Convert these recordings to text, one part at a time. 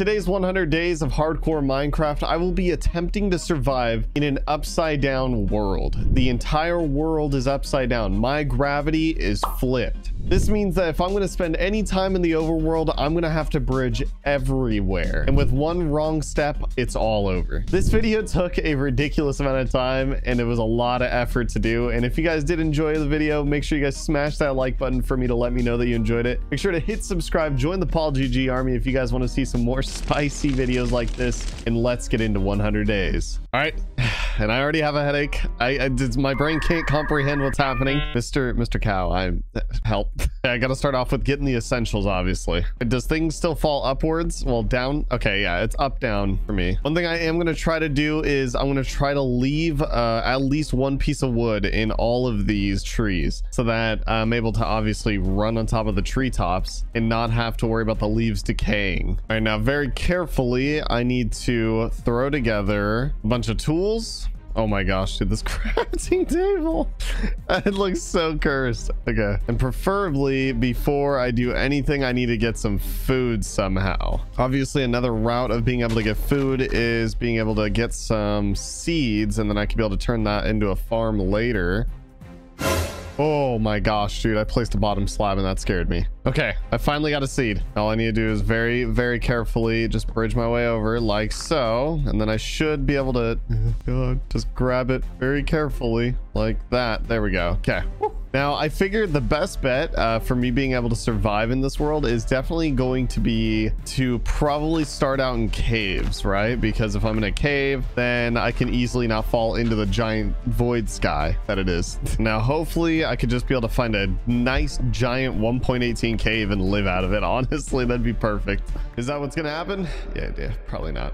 today's 100 days of hardcore Minecraft, I will be attempting to survive in an upside down world. The entire world is upside down. My gravity is flipped. This means that if I'm going to spend any time in the overworld, I'm going to have to bridge everywhere. And with one wrong step, it's all over. This video took a ridiculous amount of time and it was a lot of effort to do. And if you guys did enjoy the video, make sure you guys smash that like button for me to let me know that you enjoyed it. Make sure to hit subscribe, join the PaulGG army if you guys want to see some more spicy videos like this. And let's get into 100 days. All right. And I already have a headache. My brain can't comprehend what's happening. Mr. Cow, help. I gotta start off with getting the essentials, obviously. Does things still fall upwards? Well, down. Okay, yeah, it's up, down for me. One thing I am gonna try to do is I'm gonna try to leave at least one piece of wood in all of these trees so that I'm able to obviously run on top of the treetops and not have to worry about the leaves decaying. All right, now very carefully, I need to throw together a bunch of tools. Oh my gosh, dude, this crafting table. It looks so cursed. Okay. And preferably before I do anything, I need to get some food somehow. Obviously, another route of being able to get food is being able to get some seeds, and then I can be able to turn that into a farm later. Oh my gosh, dude, I placed a bottom slab and that scared me. Okay, I finally got a seed. All I need to do is very, very carefully just bridge my way over like so. And then I should be able to just grab it very carefully like that. There we go. Okay. Now, I figured the best bet for me being able to survive in this world is definitely going to be to probably start out in caves, right? Because if I'm in a cave, then I can easily not fall into the giant void sky that it is. Now, hopefully I could just be able to find a nice giant 1.18 cave and live out of it. Honestly, that'd be perfect. Is that what's going to happen? Yeah, probably not.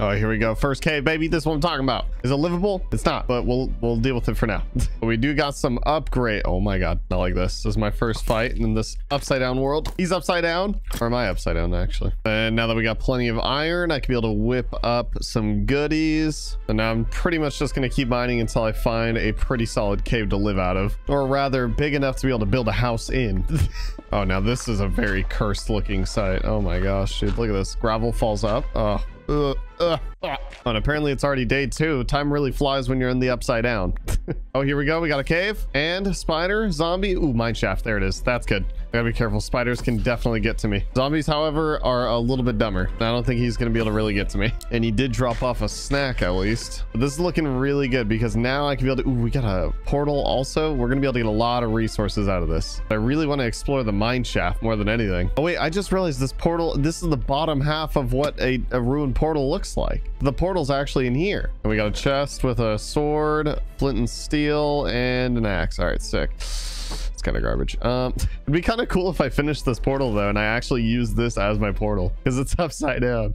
Oh, here we go. First cave, baby. This is what I'm talking about. Is it livable? It's not, but we'll deal with it for now. We do got some upgrade. Oh my God. Not like this. This is my first fight in this upside down world. He's upside down. Or am I upside down actually? And now that we got plenty of iron, I can be able to whip up some goodies. And now I'm pretty much just going to keep mining until I find a pretty solid cave to live out of, or rather big enough to be able to build a house in. Oh, now this is a very cursed looking site. Oh my gosh, dude. Look at this. Gravel falls up. Oh. And apparently it's already day 2. Time really flies when you're in the upside down. Oh, here we go. We got a cave and spider, zombie. Ooh, mine shaft. There it is. That's good. I gotta be careful. Spiders can definitely get to me. Zombies, however, are a little bit dumber. I don't think he's gonna be able to really get to me. And he did drop off a snack at least. But this is looking really good because now I can be able to... Ooh, we got a portal also. We're gonna be able to get a lot of resources out of this. I really want to explore the mine shaft more than anything. Oh wait, I just realized this portal... This is the bottom half of what a ruined portal looks like. The portal's actually in here. And we got a chest with a sword, flint and steel, and an axe. All right, sick. It's kind of garbage. It'd be kind of cool if I finished this portal though, and I actually use this as my portal because it's upside down.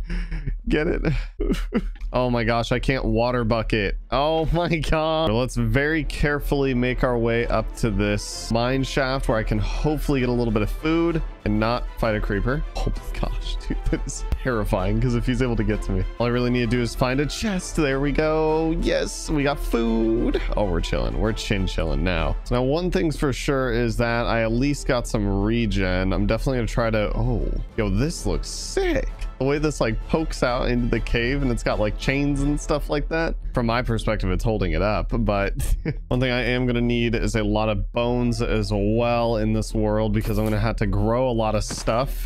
Get it? Oh my gosh, I can't water bucket. Oh my God. Let's very carefully make our way up to this mine shaft where I can hopefully get a little bit of food and not fight a creeper. Oh my gosh, dude, that's terrifying because if he's able to get to me, all I really need to do is find a chest. There we go. Yes, we got food. Oh, we're chilling. We're chilling now. So now one thing's for sure is that I at least got some regen. I'm definitely gonna try to... Oh, yo, this looks sick. The way this like pokes out into the cave and it's got like chains and stuff like that. From my perspective, it's holding it up, but one thing I am going to need is a lot of bones as well in this world because I'm going to have to grow a lot of stuff.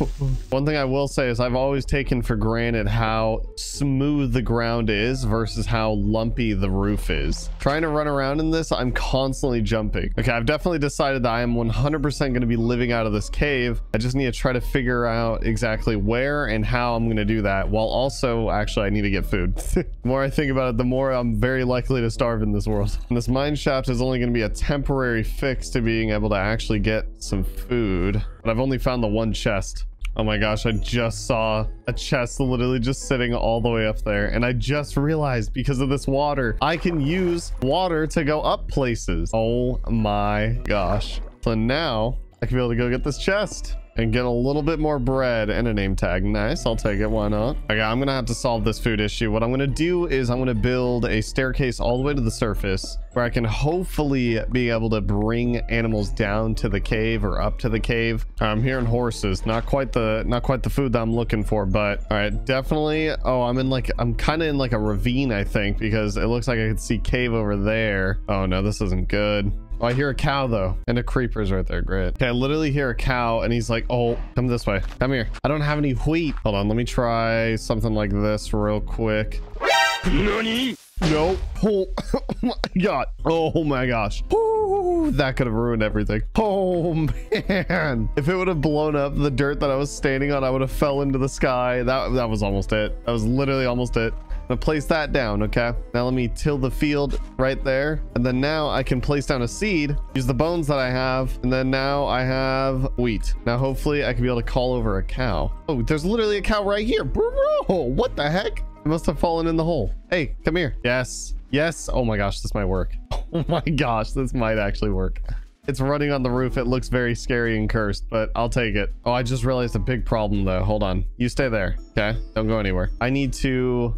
One thing I will say is I've always taken for granted how smooth the ground is versus how lumpy the roof is. Trying to run around in this, I'm constantly jumping. Okay, I've definitely decided that I am 100% going to be living out of this cave. I just need to try to figure out exactly where and how I'm going to do that, while also actually I need to get food. The more I think about it, the more I'm very likely to starve in this world. And this mine shaft is only going to be a temporary fix to being able to actually get some food, but I've only found the one chest. Oh my gosh, I just saw a chest literally just sitting all the way up there. And I just realized because of this water, I can use water to go up places. Oh my gosh. So now I can be able to go get this chest. and get a little bit more bread and a name tag. Nice, I'll take it, why not? Okay, I'm gonna have to solve this food issue. What I'm gonna do is I'm gonna build a staircase all the way to the surface where I can hopefully be able to bring animals down to the cave or up to the cave. I'm hearing horses, not quite the food that I'm looking for, but all right, definitely. Oh, I'm kind of in like a ravine, I think, because it looks like I could see cave over there. Oh no, this isn't good. Oh, I hear a cow though, and a creeper's right there. Great. Okay, I literally hear a cow and he's like, oh, come this way. Come here. I don't have any wheat. Hold on, let me try something like this real quick. Nani? Nope. Oh my god. Oh my gosh. Ooh, that could have ruined everything. Oh man. If it would have blown up the dirt that I was standing on, I would have fell into the sky. That was almost it. That was literally almost it. I'm gonna place that down. Okay, now let me till the field right there, and then now I can place down a seed, use the bones that I have, and then now I have wheat. Now hopefully I can be able to call over a cow. Oh, there's literally a cow right here, bro. What the heck? I must have fallen in the hole. Hey, come here. Yes, yes. Oh my gosh, this might work. Oh my gosh, this might actually work. It's running on the roof. It looks very scary and cursed, but I'll take it. Oh, I just realized a big problem though. Hold on. You stay there. Okay. Don't go anywhere. I need to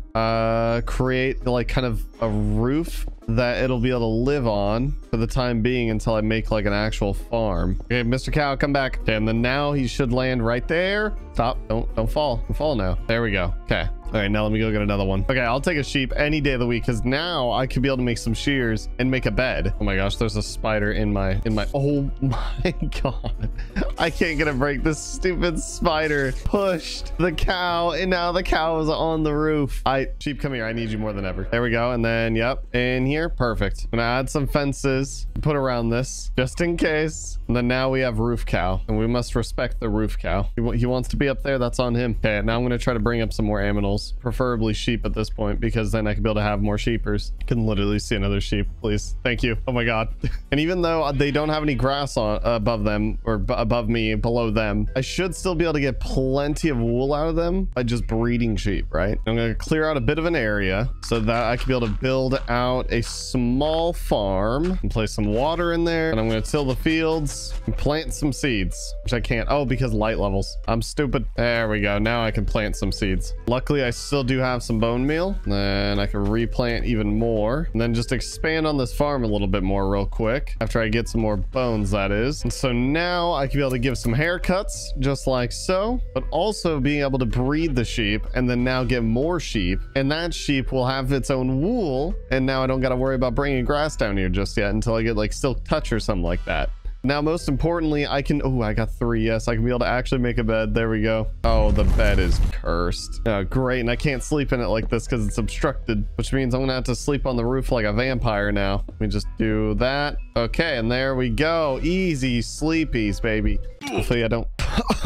create like kind of a roof that it'll be able to live on for the time being until I make like an actual farm. Okay, Mr. Cow, come back. Okay, and then now he should land right there. Stop. Don't fall. Don't fall now. There we go. Okay. All right, now let me go get another one. Okay, I'll take a sheep any day of the week because now I could be able to make some shears and make a bed. Oh my gosh, there's a spider in my. Oh my god, I can't get a break. This stupid spider pushed the cow, and now the cow is on the roof. Sheep, come here. I need you more than ever. There we go. And then, yep, in here, perfect. I'm gonna add some fences, put around this just in case. And then now we have roof cow, and we must respect the roof cow. He wants to be up there. That's on him. Okay, now I'm gonna try to bring up some more aminals. Preferably sheep at this point, because then I can be able to have more sheepers. I can literally see another sheep, please. Thank you. Oh my god. And even though they don't have any grass on above them, or above me, below them, I should still be able to get plenty of wool out of them by just breeding sheep, right? I'm going to clear out a bit of an area so that I can be able to build out a small farm and place some water in there. And I'm going to till the fields and plant some seeds, which I can't. Oh, because light levels. I'm stupid. There we go. Now I can plant some seeds. Luckily, I still do have some bone meal, and I can replant even more, and then just expand on this farm a little bit more real quick after I get some more bones, that is. And so now I can be able to give some haircuts just like so, but also being able to breed the sheep and then now get more sheep, and that sheep will have its own wool, and now I don't got to worry about bringing grass down here just yet until I get like silk touch or something like that. Now, most importantly, I can... Oh, I got three. Yes, I can be able to actually make a bed. There we go. Oh, the bed is cursed. Oh, great. And I can't sleep in it like this because it's obstructed, which means I'm going to have to sleep on the roof like a vampire now. Let me just do that. Okay, and there we go. Easy sleepies, baby. Hopefully I don't...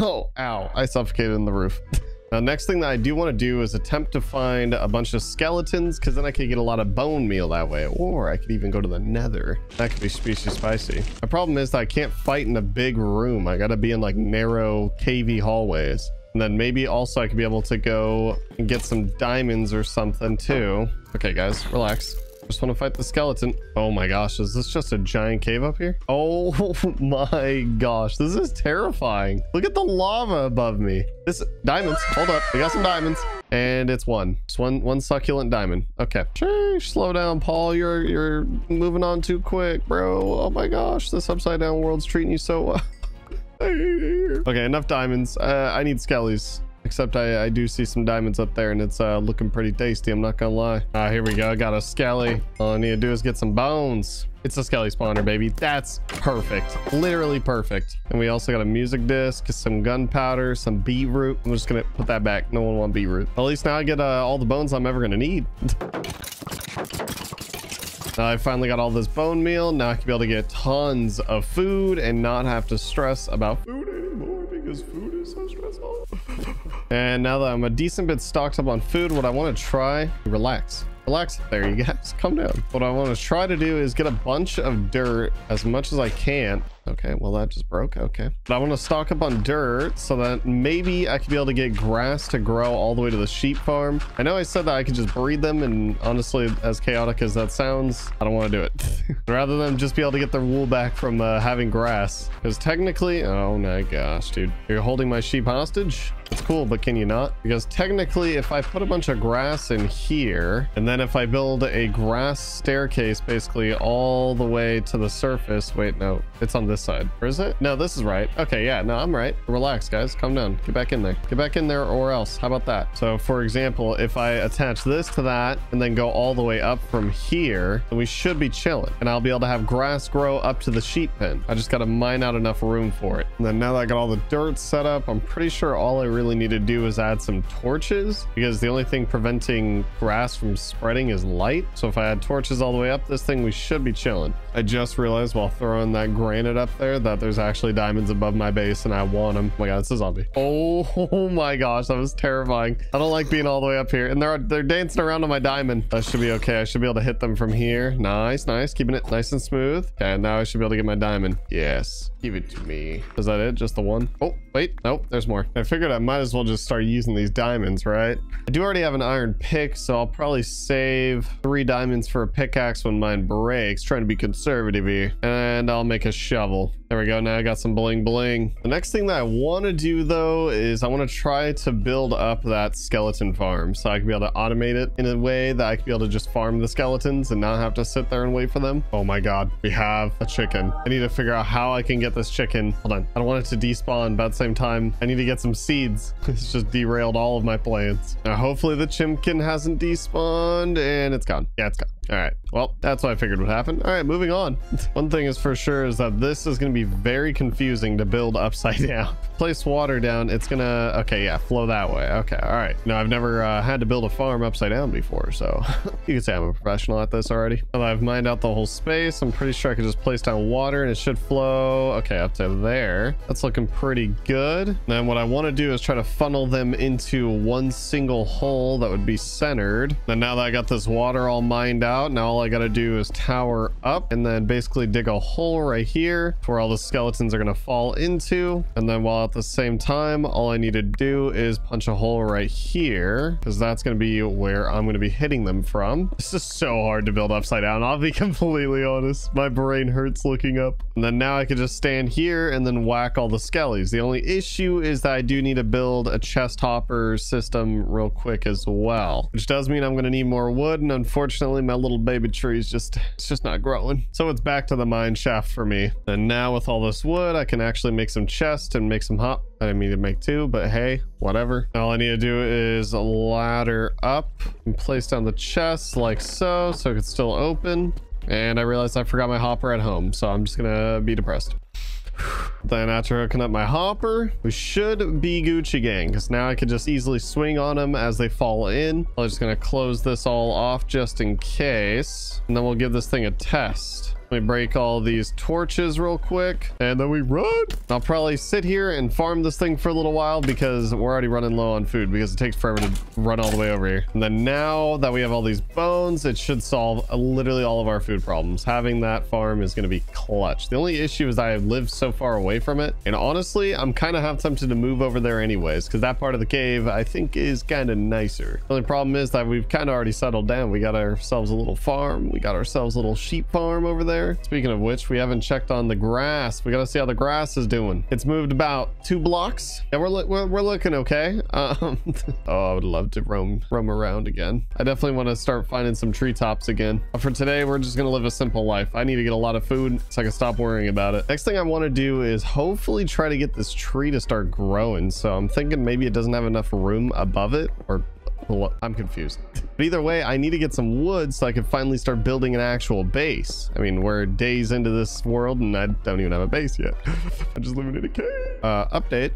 Oh, ow. I suffocated in the roof. Now, next thing that I do want to do is attempt to find a bunch of skeletons, because then I could get a lot of bone meal that way, or I could even go to the nether. That could be species spicy. My problem is that I can't fight in a big room. I got to be in like narrow, cavey hallways. And then maybe also I could be able to go and get some diamonds or something too. Okay, guys, relax. Just want to fight the skeleton. Oh my gosh, is this just a giant cave up here? Oh my gosh, this is terrifying. Look at the lava above me. This diamonds, hold up, we got some diamonds, and it's one succulent diamond. Okay, slow down, Paul. You're moving on too quick, bro. Oh my gosh, this upside down world's treating you so well. Okay, enough diamonds. I need skellies. Except I do see some diamonds up there, and it's looking pretty tasty. I'm not gonna lie. Here we go. I got a skelly. All I need to do is get some bones. It's a skelly spawner, baby. That's perfect. Literally perfect. And we also got a music disc, some gunpowder, some beetroot. I'm just gonna put that back. No one wants beetroot. At least now I get all the bones I'm ever gonna need. Now I finally got all this bone meal. Now I can be able to get tons of food and not have to stress about food anymore, because food is so stressful. And now that I'm a decent bit stocked up on food, what I want to try... Relax. There you guys. Come down. What I want to try to do is get a bunch of dirt as much as I can Okay, well that just broke. Okay, I want to stock up on dirt so that maybe I could be able to get grass to grow all the way to the sheep farm. I know I said that I could just breed them, and honestly, as chaotic as that sounds, I don't want to do it. Rather than just be able to get their wool back from having grass, because technically, oh my gosh, dude, you're holding my sheep hostage. It's cool, but can you not? Because technically, if I put a bunch of grass in here, and then if I build a grass staircase basically all the way to the surface, wait, no, it's on this side, or is it? No, this is right. Okay, yeah, no, I'm right. Relax, guys, calm down, get back in there, get back in there, or else. How about that? So for example, if I attach this to that and then go all the way up from here, then we should be chilling, and I'll be able to have grass grow up to the sheep pen. I just got to mine out enough room for it. And then now that I got all the dirt set up, I'm pretty sure all I really need to do is add some torches, because the only thing preventing grass from spreading is light. So if I add torches all the way up this thing, we should be chilling. I just realized while throwing that granite up there that there's actually diamonds above my base, and I want them. Oh my god, it's a zombie. Oh my gosh, that was terrifying. I don't like being all the way up here, and they're dancing around on my diamond. That should be okay. I should be able to hit them from here. Nice, nice, keeping it nice and smooth. Okay, now I should be able to get my diamond. Yes, give it to me. Is that it? Just the one? Oh wait, nope, there's more. I figured I might as well just start using these diamonds, right? I do already have an iron pick, so I'll probably save 3 diamonds for a pickaxe when mine breaks. Trying to be conservative here. And I'll make a shovel. There we go. Now I got some bling bling. The next thing that I want to do though is I want to try to build up that skeleton farm, so I can be able to automate it in a way that I can be able to just farm the skeletons and not have to sit there and wait for them. Oh my god, we have a chicken. I need to figure out how I can get this chicken. Hold on, I don't want it to despawn. About the same time, I need to get some seeds. It's just derailed all of my plans. Now hopefully the chimkin hasn't despawned, and it's gone. Yeah, it's gone. All right, well, that's what I figured would happen. All right, moving on. One thing is for sure is that this is going to be very confusing to build upside down. Place water down, it's gonna, okay, yeah, flow that way. Okay, all right. Now I've never had to build a farm upside down before, so you can say I'm a professional at this already. Now that I've mined out the whole space, I'm pretty sure I could just place down water and it should flow, okay, up to there. That's looking pretty good. And then what I want to do is try to funnel them into one single hole that would be centered. And now that I got this water all mined out, now all I gotta do is tower up and then basically dig a hole right here for all the skeletons are going to fall into. And then while at the same time, all I need to do is punch a hole right here, because that's going to be where I'm going to be hitting them from. This is so hard to build upside down, I'll be completely honest. My brain hurts looking up. And then now I could just stand here and then whack all the skellies. The only issue is that I do need to build a chest hopper system real quick as well, which does mean I'm going to need more wood, and unfortunately my little baby tree is just, it's just not growing. So it's back to the mine shaft for me. And now with all this wood, I can actually make some chests and make some hop. I didn't mean to make 2, but hey, whatever. All I need to do is ladder up and place down the chest like so, so it could still open. And I realized I forgot my hopper at home, so I'm just gonna be depressed. Then after hooking up my hopper, we should be Gucci gang, because now I could just easily swing on them as they fall in. I'm just gonna close this all off just in case, and then we'll give this thing a test. Let me break all these torches real quick, and then we run. I'll probably sit here and farm this thing for a little while, because we're already running low on food, because it takes forever to run all the way over here. And then now that we have all these bones, it should solve literally all of our food problems. Having that farm is going to be clutch. The only issue is that I live so far away from it, and honestly, I'm kind of half tempted to move over there anyways, because that part of the cave I think is kind of nicer. The only problem is that we've kind of already settled down. We got ourselves a little farm. We got ourselves a little sheep farm over there. Speaking of which, we haven't checked on the grass. We gotta see how the grass is doing. It's moved about 2 blocks, and we're looking okay. Oh, I would love to roam around again. I definitely want to start finding some treetops again. But for today, we're just gonna live a simple life. I need to get a lot of food so I can stop worrying about it. Next thing I want to do is hopefully try to get this tree to start growing. So I'm thinking maybe it doesn't have enough room above it, or I'm confused. But either way, I need to get some wood so I can finally start building an actual base. I mean, we're days into this world and I don't even have a base yet. I'm just living in a cave. Update.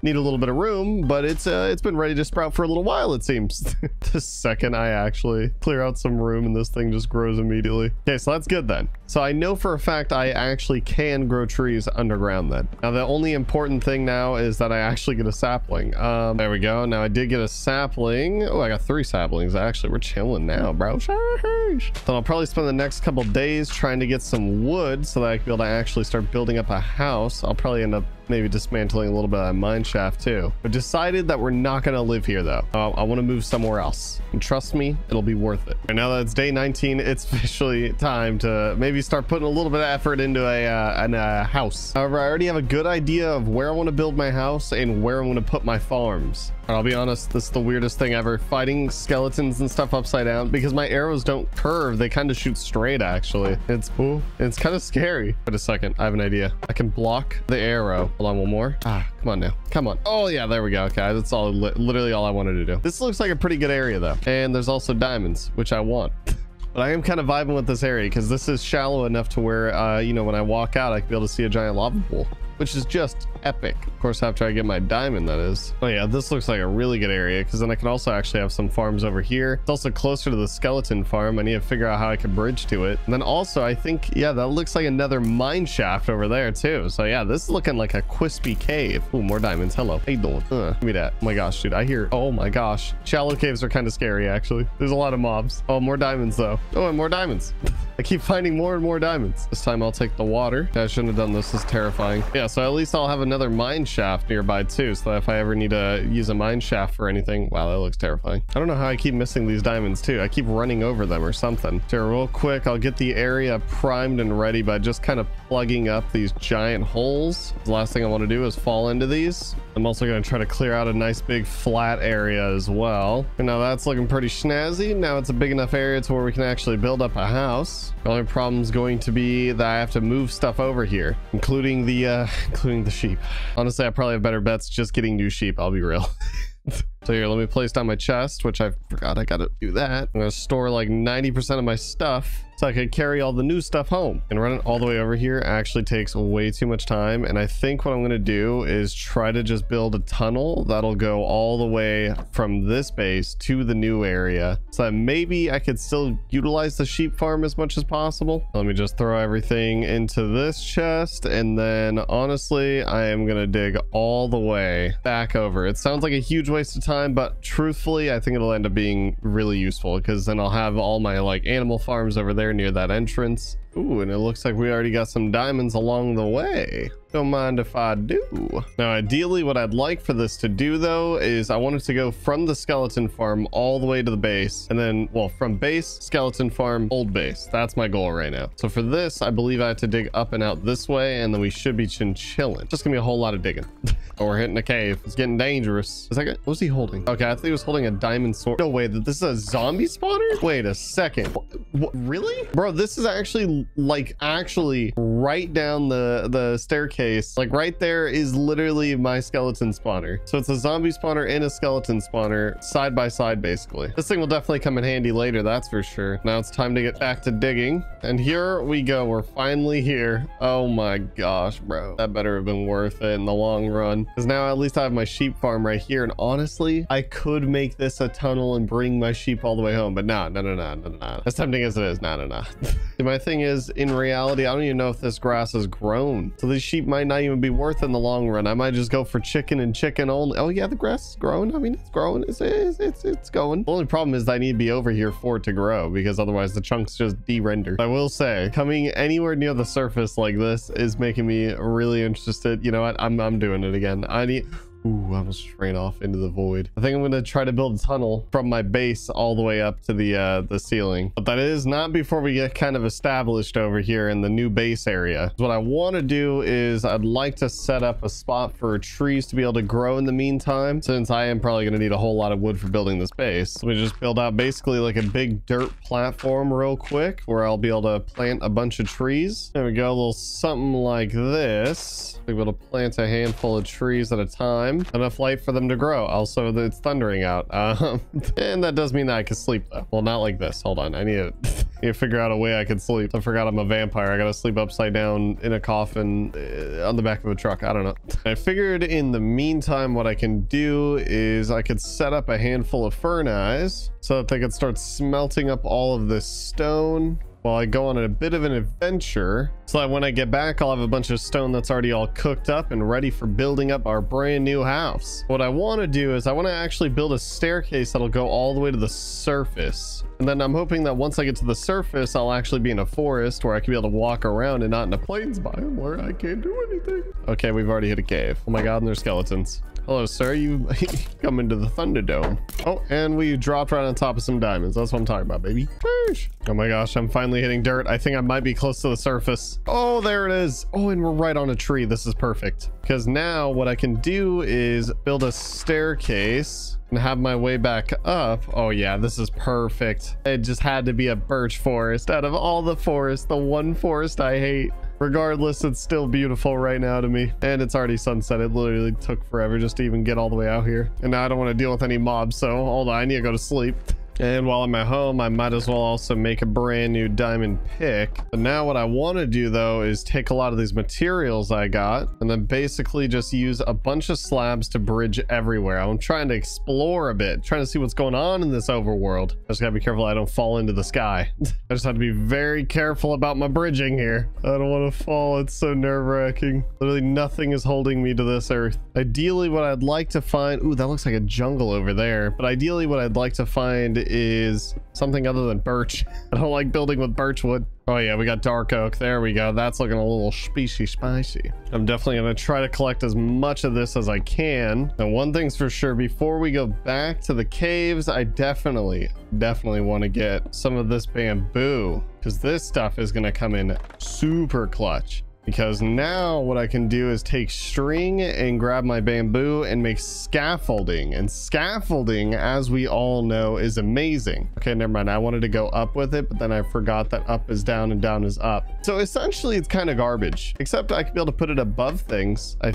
Need a little bit of room, but it's been ready to sprout for a little while, it seems. The second I actually clear out some room, and this thing just grows immediately. Okay, so that's good then. So I know for a fact I actually can grow trees underground then. Now the only important thing now is that I actually get a sapling. There we go. Now I did get a sapling. Oh, I got 3 saplings actually. We're chilling now, bro. Then I'll probably spend the next couple days trying to get some wood so that I can be able to actually start building up a house. I'll probably end up maybe dismantling a little bit of that mine shaft too. I've decided that we're not going to live here though. I want to move somewhere else, and trust me, it'll be worth it. And now that it's day 19, it's officially time to maybe start putting a little bit of effort into a house. However, I already have a good idea of where I want to build my house and where I want to put my farms. And I'll be honest, this is the weirdest thing ever, fighting skeletons and stuff upside down, because my arrows don't curve. They kind of shoot straight actually. It's kind of scary. Wait a second, I have an idea. I can block the arrow. Hold on, one more. Ah, come on now. Come on. Oh yeah, there we go. Okay, that's all, literally all I wanted to do. This looks like a pretty good area though. And there's also diamonds, which I want. But I am kind of vibing with this area because this is shallow enough to where, you know, when I walk out, I can be able to see a giant lava pool, which is just epic. Of course, after I get my diamond, that is. Oh yeah, this looks like a really good area because then I can also actually have some farms over here. It's also closer to the skeleton farm. I need to figure out how I can bridge to it. And then also I think, yeah, that looks like another mine shaft over there too. So yeah, this is looking like a crispy cave. Ooh, more diamonds. Hello. Hey, don't. Give me that. Oh my gosh, dude. I hear, oh my gosh. Shallow caves are kind of scary actually. There's a lot of mobs. Oh, more diamonds though. Oh, and more diamonds. I keep finding more and more diamonds. This time I'll take the water. I shouldn't have done this. This is terrifying. Yeah, so at least I'll have another mine shaft nearby too, so that if I ever need to use a mine shaft for anything. Wow, that looks terrifying. I don't know how I keep missing these diamonds too. I keep running over them or something. So real quick, I'll get the area primed and ready by just kind of plugging up these giant holes. The last thing I want to do is fall into these. I'm also going to try to clear out a nice big flat area as well. And now that's looking pretty snazzy. Now it's a big enough area to where we can actually build up a house. The only problem is going to be that I have to move stuff over here, including the sheep. Honestly, I probably have better bets just getting new sheep. I'll be real. So here, let me place down my chest, which I forgot I gotta do that. I'm gonna store like 90% of my stuff so I could carry all the new stuff home. And running all the way over here actually takes way too much time. And I think what I'm gonna do is try to just build a tunnel that'll go all the way from this base to the new area, so that maybe I could still utilize the sheep farm as much as possible. Let me just throw everything into this chest. And then honestly, I am gonna dig all the way back over. It sounds like a huge waste of time, but truthfully, I think it'll end up being really useful because then I'll have all my like animal farms over there near that entrance. Ooh, and it looks like we already got some diamonds along the way. Don't mind if I do. Now, ideally, what I'd like for this to do, though, is I want it to go from the skeleton farm all the way to the base. And then, well, from base, skeleton farm, old base. That's my goal right now. So for this, I believe I have to dig up and out this way, and then we should be chinchillin'. Just gonna be a whole lot of digging. Oh, we're hitting a cave. It's getting dangerous. Is that good? What was he holding? Okay, I think he was holding a diamond sword. No, wait, this is a zombie spawner? Wait a second. What, really? Bro, this is actually right down the staircase. Like right there is literally my skeleton spawner. So it's a zombie spawner and a skeleton spawner side by side, basically. This thing will definitely come in handy later, that's for sure. Now it's time to get back to digging. And here we go. We're finally here. Oh my gosh, bro. That better have been worth it in the long run. Because now at least I have my sheep farm right here. And honestly, I could make this a tunnel and bring my sheep all the way home. But no. As tempting as it is, no. My thing is, in reality, I don't even know if this grass has grown. So these sheep might not even be worth in the long run. I might just go for chicken and chicken only. Oh yeah, the grass is growing. I mean, it's growing. It's going. The only problem is that I need to be over here for it to grow, because otherwise the chunks just de-render. I will say, coming anywhere near the surface like this is making me really interested. You know what? I'm doing it again. I need... Ooh, I almost ran off into the void. I think I'm going to try to build a tunnel from my base all the way up to the ceiling. But that is not before we get kind of established over here in the new base area. What I want to do is I'd like to set up a spot for trees to be able to grow in the meantime, since I am probably going to need a whole lot of wood for building this base. Let me just build out basically like a big dirt platform real quick where I'll be able to plant a bunch of trees. There we go. A little something like this. I'll be able to plant a handful of trees at a time. Enough light for them to grow. Also, it's thundering out. And that does mean that I can sleep though. Well, not like this. Hold on. I need it. need to figure out a way I can sleep. I forgot I'm a vampire. I gotta sleep upside down in a coffin on the back of a truck. I don't know. I figured in the meantime, what I can do is I could set up a handful of fern eyes so that they could start smelting up all of this stone while I go on a bit of an adventure, so that when I get back, I'll have a bunch of stone that's already all cooked up and ready for building up our brand new house. What I want to do is I want to actually build a staircase that'll go all the way to the surface. And then I'm hoping that once I get to the surface, I'll actually be in a forest where I can be able to walk around and not in a plains biome where I can't do anything. Okay, we've already hit a cave. Oh my God, and there's skeletons. Hello, sir. You come into the Thunderdome. Oh, and we dropped right on top of some diamonds. That's what I'm talking about, baby. Oh my gosh, I'm finally hitting dirt. I think I might be close to the surface. Oh, there it is. Oh, and we're right on a tree. This is perfect. Because now what I can do is build a staircase and have my way back up. Oh yeah, this is perfect. It just had to be a birch forest. Out of all the forests, the one forest I hate. Regardless, it's still beautiful right now to me. And it's already sunset. It literally took forever just to even get all the way out here. And now I don't want to deal with any mobs, so hold on, I need to go to sleep. And while I'm at home, I might as well also make a brand new diamond pick. But now what I want to do, though, is take a lot of these materials I got and then basically just use a bunch of slabs to bridge everywhere. I'm trying to explore a bit, trying to see what's going on in this overworld. I just gotta be careful I don't fall into the sky. I just have to be very careful about my bridging here. I don't want to fall. It's so nerve-wracking. Literally nothing is holding me to this earth. Ideally, what I'd like to find... Ooh, that looks like a jungle over there. But ideally, what I'd like to find is something other than birch. I don't like building with birch wood. Oh yeah, we got dark oak. There we go. That's looking a little spicy. I'm definitely gonna try to collect as much of this as I can. And one thing's for sure, before we go back to the caves, I definitely want to get some of this bamboo, because this stuff is gonna come in super clutch. Because now what I can do is take string and grab my bamboo and make scaffolding. And scaffolding, as we all know, is amazing. Okay, never mind. I wanted to go up with it, but then I forgot that up is down and down is up. So essentially, it's kind of garbage, except I could be able to put it above things, I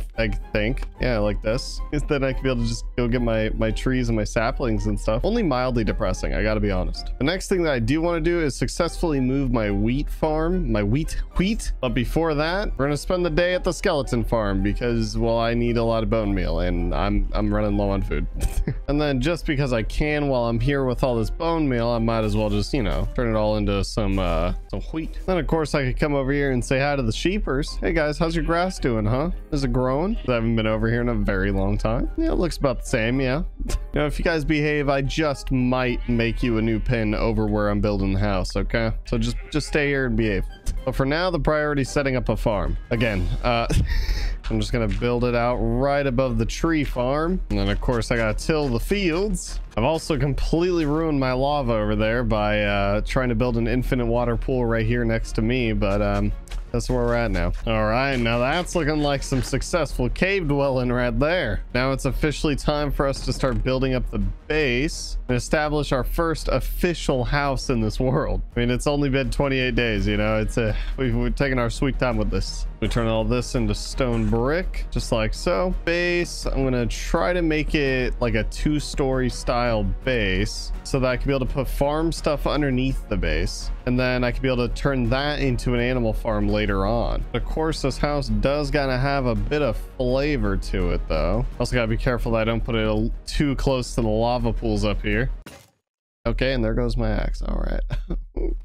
think. Yeah, like this. Then I could be able to just go get my trees and my saplings and stuff. Only mildly depressing, I got to be honest. The next thing that I do want to do is successfully move my wheat farm, my wheat. But before that, we're gonna spend the day at the skeleton farm because, well, I need a lot of bone meal and I'm running low on food. And then just because I can while I'm here with all this bone meal, I might as well just, you know, turn it all into some wheat. Then of course I could come over here and say hi to the sheepers. Hey guys, how's your grass doing, huh? Is it growing? I haven't been over here in a very long time. Yeah, it looks about the same, yeah. Now, if you guys behave, I just might make you a new pen over where I'm building the house, okay? So just stay here and behave. But for now, the priority is setting up a farm. Again, I'm just going to build it out right above the tree farm. And then, of course, I got to till the fields. I've also completely ruined my lava over there by trying to build an infinite water pool right here next to me. But that's where we're at now. All right, now that's looking like some successful cave dwelling right there. Now it's officially time for us to start building up the base and establish our first official house in this world. I mean, it's only been 28 days, you know. It's we've taken our sweet time with this. We turn all this into stone brick, just like so. Base, I'm gonna try to make it like a two-story style base so that I can be able to put farm stuff underneath the base. And then I can be able to turn that into an animal farm later on. Of course, this house does gotta have a bit of flavor to it though. Also gotta be careful that I don't put it too close to the lava pools up here. Okay, and there goes my axe. All right.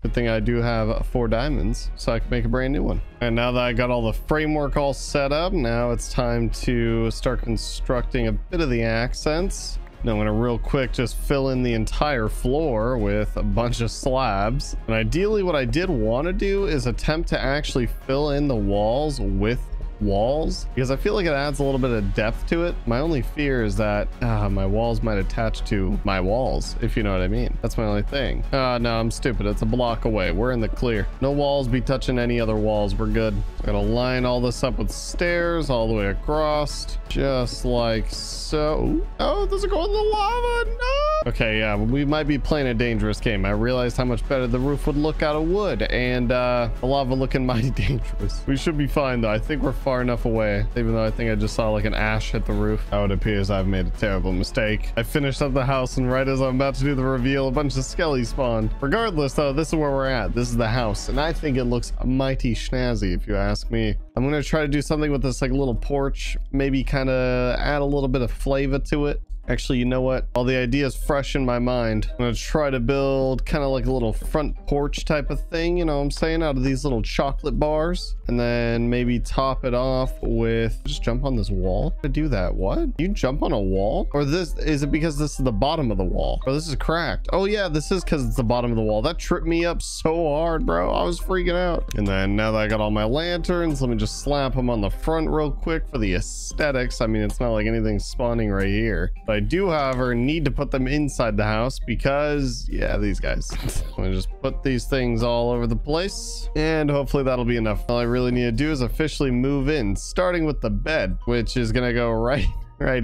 Good thing I do have 4 diamonds, so I can make a brand new one. And now that I got all the framework all set up, now it's time to start constructing a bit of the accents. Now I'm gonna real quick just fill in the entire floor with a bunch of slabs. And ideally what I did want to do is attempt to actually fill in the walls with walls, because I feel like it adds a little bit of depth to it. My only fear is that my walls might attach to my walls, if you know what I mean. That's my only thing. No, I'm stupid. It's a block away. We're in the clear. No walls be touching any other walls. We're good. Gonna line all this up with stairs all the way across, just like so. Oh, this is going in the lava. No. Okay, yeah, we might be playing a dangerous game. I realized how much better the roof would look out of wood, and the lava looking mighty dangerous. We should be fine though. I think we're fine. far enough away, even though I think I just saw like an ash hit the roof. Oh, it appears I've made a terrible mistake. I finished up the house, and right as I'm about to do the reveal, a bunch of skellies spawned. Regardless, though, this is where we're at. This is the house, and I think it looks mighty snazzy, if you ask me. I'm gonna try to do something with this like little porch, maybe kind of add a little bit of flavor to it. Actually, you know what? All the ideas fresh in my mind. I'm gonna try to build kind of like a little front porch type of thing, you know what I'm saying? Out of these little chocolate bars, and then maybe top it off with, just jump on this wall to do that. What? You jump on a wall? Or this, is it because this is the bottom of the wall? Or this is cracked. Oh yeah, this is because it's the bottom of the wall. That tripped me up so hard, bro. I was freaking out. And then now that I got all my lanterns, let me just slap them on the front real quick for the aesthetics. I mean, it's not like anything's spawning right here, but I do, however, need to put them inside the house because, yeah, these guys. I'm gonna just put these things all over the place, and hopefully that'll be enough. All I really need to do is officially move in, starting with the bed, which is gonna go right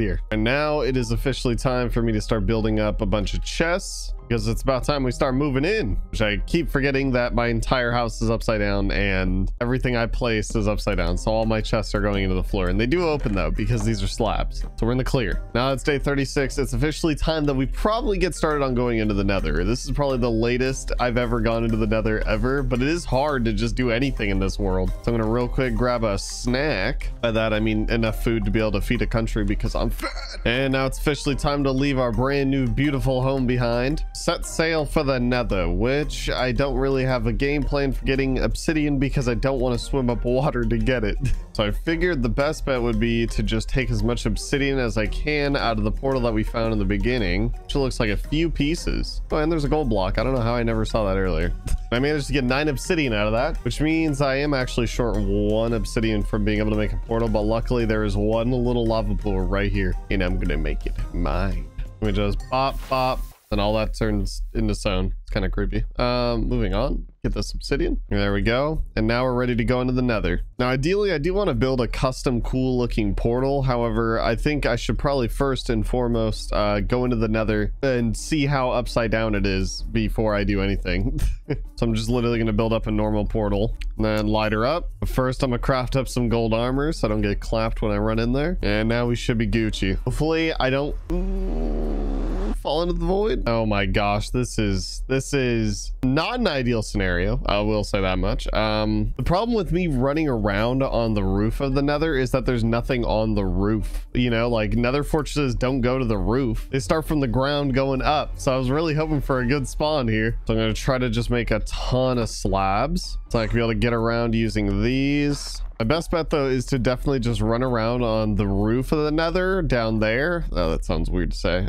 here. And now it is officially time for me to start building up a bunch of chests, because it's about time we start moving in, which I keep forgetting that my entire house is upside down and everything I placed is upside down. So all my chests are going into the floor, and they do open though, because these are slabs. So we're in the clear. Now it's day 36. It's officially time that we probably get started on going into the nether. This is probably the latest I've ever gone into the nether ever, but it is hard to just do anything in this world. So I'm gonna real quick grab a snack. By that, I mean enough food to be able to feed a country because I'm fat. And now it's officially time to leave our brand new beautiful home behind. Set sail for the nether, which I don't really have a game plan for getting obsidian because I don't want to swim up water to get it. So I figured the best bet would be to just take as much obsidian as I can out of the portal that we found in the beginning, which looks like a few pieces. Oh, and there's a gold block. I don't know how I never saw that earlier. I managed to get 9 obsidian out of that, which means I am actually short 1 obsidian from being able to make a portal, but luckily there is 1 little lava pool right here, and I'm gonna make it mine. Let me just pop, pop. And all that turns into stone. It's kind of creepy. Moving on. Get this obsidian. There we go. And now we're ready to go into the nether. Now, ideally, I do want to build a custom cool looking portal. However, I think I should probably first and foremost go into the nether and see how upside down it is before I do anything. So I'm just literally going to build up a normal portal and then light her up. But first, I'm going to craft up some gold armor so I don't get clapped when I run in there. And now we should be Gucci. Hopefully, I don't... fall into the void. Oh my gosh, this is not an ideal scenario, I will say that much. The problem with me running around on the roof of the nether is that there's nothing on the roof, you know, like nether fortresses don't go to the roof, they start from the ground going up. So I was really hoping for a good spawn here, so I'm going to try to just make a ton of slabs so I can be able to get around using these. My best bet though is to definitely just run around on the roof of the nether down there. Oh, that sounds weird to say.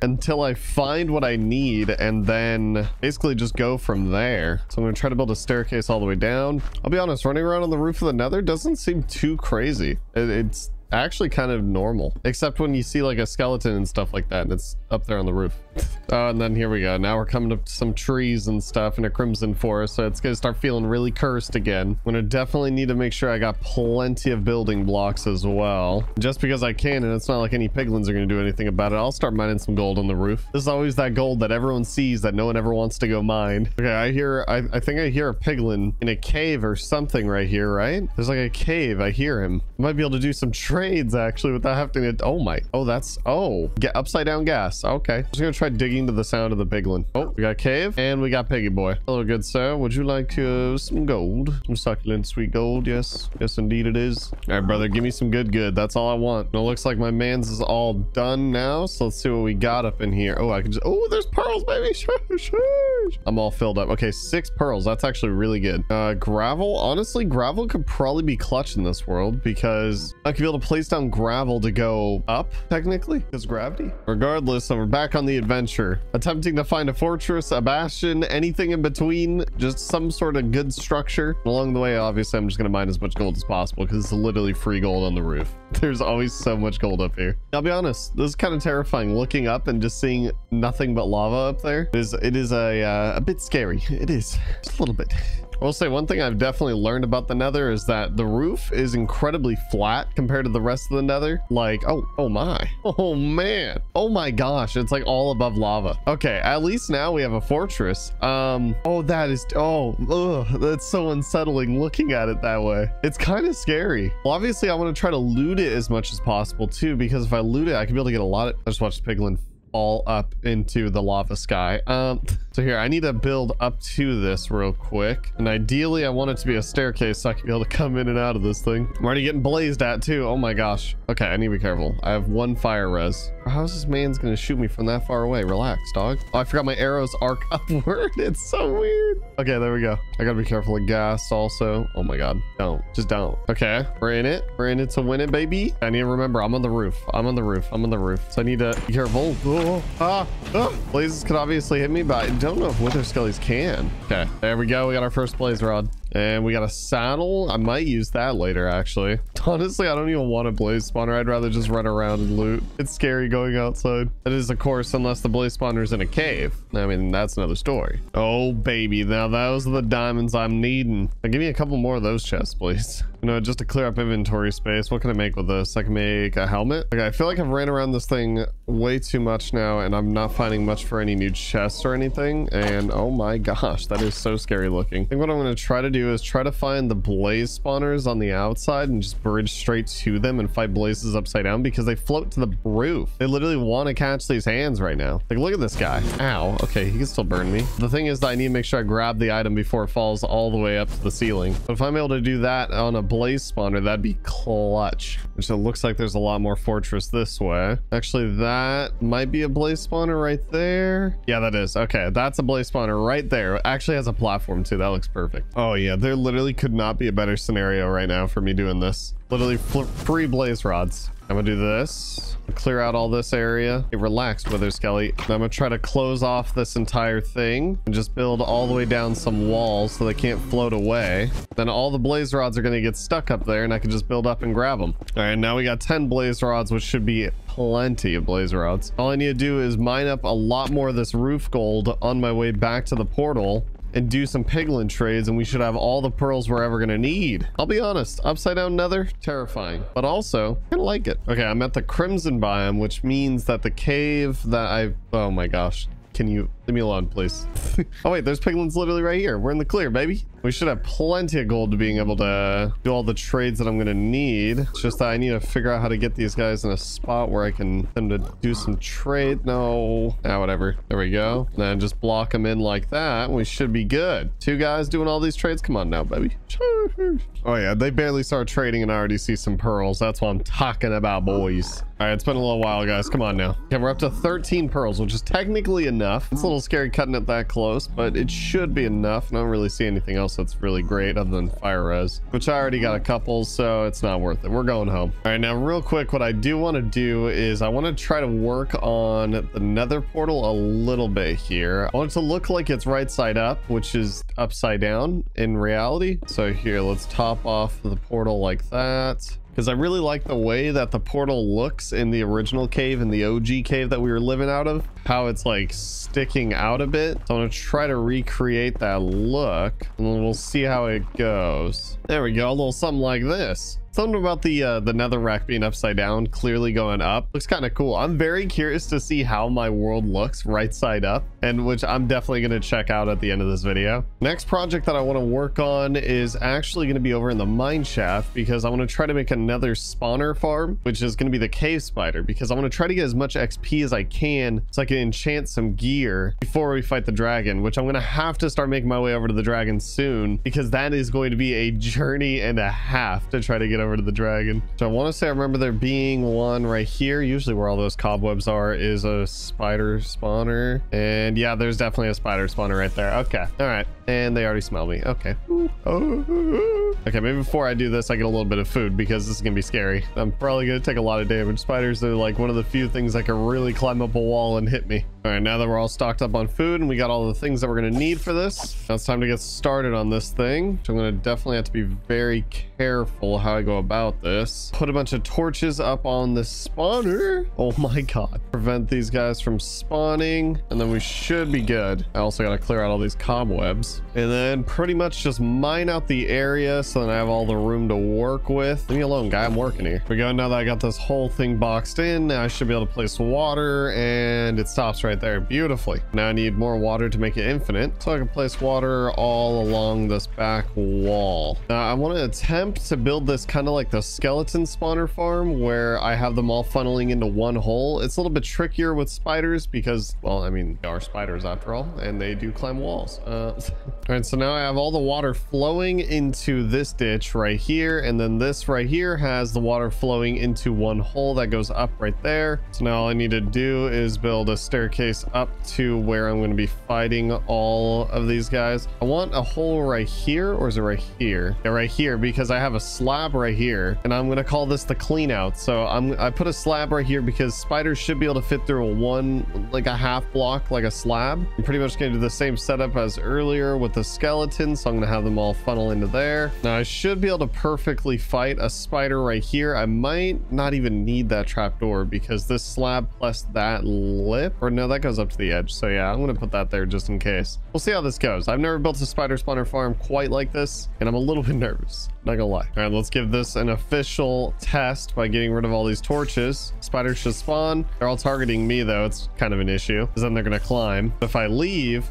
Until I find what I need, and then basically just go from there. So I'm gonna try to build a staircase all the way down. I'll be honest, running around on the roof of the nether doesn't seem too crazy. It's actually kind of normal, except when you see like a skeleton and stuff like that, and it's up there on the roof. Oh, and then here we go. Now we're coming up to some trees and stuff in a crimson forest, so it's gonna start feeling really cursed again. I'm gonna definitely need to make sure I got plenty of building blocks as well, just because I can, and it's not like any piglins are gonna do anything about it. I'll start mining some gold on the roof. This is always that gold that everyone sees that no one ever wants to go mine. Okay, I think I hear a piglin in a cave or something right here, right? There's like a cave. I hear him. I might be able to do some trades actually without having to. Oh my. Oh, that's, oh, get upside down gas. Okay, I'm just gonna try digging to the sound of the piglin. Oh, we got a cave and we got piggy boy. Hello, good sir, would you like some gold? Some succulent sweet gold. Yes, yes indeed it is. All right, brother, give me some good. That's all I want. It looks like my man's is all done now, so let's see what we got up in here. Oh, I can just, oh, there's pearls, baby. Sure. I'm all filled up. Okay, 6 pearls. That's actually really good. Gravel, honestly, gravel could probably be clutch in this world, because I could be able to place down gravel to go up technically, because gravity. Regardless, so we're back on the adventure, attempting to find a fortress, a bastion, anything in between, just some sort of good structure. Along the way, obviously, I'm just gonna mine as much gold as possible, because it's literally free gold on the roof. There's always so much gold up here. I'll be honest, this is kind of terrifying, looking up and just seeing nothing but lava up there. It is a bit scary. It is just a little bit. I will say one thing I've definitely learned about the Nether is that the roof is incredibly flat compared to the rest of the Nether. Like, oh my, oh man, oh my gosh, it's like all above lava. Okay, at least now we have a fortress. Oh, that is, that's so unsettling looking at it that way. It's kind of scary. Well, obviously I want to try to loot it as much as possible too, because if I loot it, I can be able to get a lot of, I just watched Piglin all up into the lava sky. So here, I need to build up to this real quick. And ideally I want it to be a staircase so I can be able to come in and out of this thing. I'm already getting blazed at too. Oh my gosh. Okay, I need to be careful. I have one fire res. How's this man's gonna shoot me from that far away? Relax, dog. Oh, I forgot my arrows arc upward. It's so weird. Okay, there we go. I gotta be careful of gas also. Oh my God. Don't. Just don't. Okay, we're in it. We're in it to win it, baby. I need to remember I'm on the roof. I'm on the roof. I'm on the roof. So I need to be careful. Oh, blazes could obviously hit me, but I don't know if Wither Skellies can. Okay, there we go. We got our first blaze rod. And we got a saddle. I might use that later, actually. Honestly, I don't even want a blaze spawner. I'd rather just run around and loot. It's scary going outside. That is, of course, unless the blaze spawner's in a cave. I mean, that's another story. Oh, baby. Now, those are the diamonds I'm needing. Now, give me a couple more of those chests, please. You know, just to clear up inventory space. What can I make with this? I can make a helmet. Okay, I feel like I've ran around this thing way too much now, and I'm not finding much for any new chests or anything. And oh my gosh, that is so scary looking. I think what I'm going to try to do is try to find the blaze spawners on the outside and just bridge straight to them and fight blazes upside down, because they float to the roof. They literally want to catch these hands right now. Like, look at this guy. Ow. Okay, he can still burn me. The thing is that I need to make sure I grab the item before it falls all the way up to the ceiling. But if I'm able to do that on a blaze spawner, that'd be clutch. Which it looks like there's a lot more fortress this way. Actually, that might be a blaze spawner right there. Yeah, that is. Okay, that's a blaze spawner right there. It actually has a platform too. That looks perfect. Oh yeah. There literally could not be a better scenario right now for me doing this. Literally free blaze rods. I'm gonna do this, clear out all this area. Hey, relax, Wither Skelly. I'm gonna try to close off this entire thing and just build all the way down some walls so they can't float away. Then all the blaze rods are gonna get stuck up there and I can just build up and grab them. All right, now we got 10 blaze rods, which should be plenty of blaze rods. All I need to do is mine up a lot more of this roof gold on my way back to the portal and do some piglin trades, and we should have all the pearls we're ever gonna need. I'll be honest, upside down Nether, terrifying, but also I like it. Okay, I'm at the crimson biome, which means that the cave that I, oh my gosh, can you leave me alone, please? Oh wait, there's piglins literally right here. We're in the clear, baby. We should have plenty of gold to being able to do all the trades that I'm gonna need. It's just that I need to figure out how to get these guys in a spot where I can get them to do some trade. No, ah, whatever. There we go. And then just block them in like that. We should be good. Two guys doing all these trades. Come on now, baby. Oh yeah, they barely start trading and I already see some pearls. That's what I'm talking about, boys. All right, it's been a little while, guys. Come on now. Okay, we're up to 13 pearls, which is technically enough. It's a little scary cutting it that close, but it should be enough. And I don't really see anything else that's really great other than fire res, which I already got a couple, so it's not worth it. We're going home. All right, now real quick, what I do want to do is I want to try to work on the Nether portal a little bit here. I want it to look like it's right side up, which is upside down in reality. So here, let's top off the portal like that, because I really like the way that the portal looks in the original cave, in the OG cave that we were living out of, how it's like sticking out a bit. So I'm gonna try to recreate that look and then we'll see how it goes. There we go, a little something like this. Something about the Nether rack being upside down, clearly going up, looks kind of cool. I'm very curious to see how my world looks right side up, and which I'm definitely going to check out at the end of this video. Next project that I want to work on is actually going to be over in the mine shaft, because I want to try to make another spawner farm, which is going to be the cave spider, because I want to try to get as much XP as I can so I can enchant some gear before we fight the dragon, which I'm going to have to start making my way over to the dragon soon, because that is going to be a journey and a half to try to get over to the dragon. So I want to say I remember there being one right here. Usually where all those cobwebs are is a spider spawner, and yeah, there's definitely a spider spawner right there. Okay, all right, and they already smell me. Okay. Okay, maybe before I do this I get a little bit of food, because this is gonna be scary. I'm probably gonna take a lot of damage. Spiders are like one of the few things that can really climb up a wall and hit me. All right, now that we're all stocked up on food and we got all the things that we're going to need for this, now it's time to get started on this thing. So I'm going to definitely have to be very careful how I go about this. Put a bunch of torches up on the spawner. Oh my God. Prevent these guys from spawning, and then we should be good. I also got to clear out all these cobwebs and then pretty much just mine out the area so then I have all the room to work with. Leave me alone, guy. I'm working here. Here we go. Now that I got this whole thing boxed in, now I should be able to place water, and it stops right there beautifully. Now I need more water to make it infinite, so I can place water all along this back wall. Now I want to attempt to build this kind of like the skeleton spawner farm where I have them all funneling into one hole. It's a little bit trickier with spiders because, well, I mean, they are spiders after all, and they do climb walls. All right, so now I have all the water flowing into this ditch right here, and then this right here has the water flowing into one hole that goes up right there. So now all I need to do is build a staircase up to where I'm going to be fighting all of these guys. I want a hole right here, or is it right here? Yeah, right here, because I have a slab right here, and I'm going to call this the clean out. So I put a slab right here because spiders should be able to fit through a one, like a half block, like a slab. I'm pretty much going to do the same setup as earlier with the skeletons, so I'm going to have them all funnel into there. Now I should be able to perfectly fight a spider right here. I might not even need that trapdoor because this slab plus that lip, or no, that goes up to the edge. So yeah, I'm going to put that there just in case. We'll see how this goes. I've never built a spider spawner farm quite like this, and I'm a little bit nervous, not gonna lie. All right, let's give this an official test by getting rid of all these torches. Spiders should spawn. They're all targeting me though. It's kind of an issue because then they're going to climb. If I leave,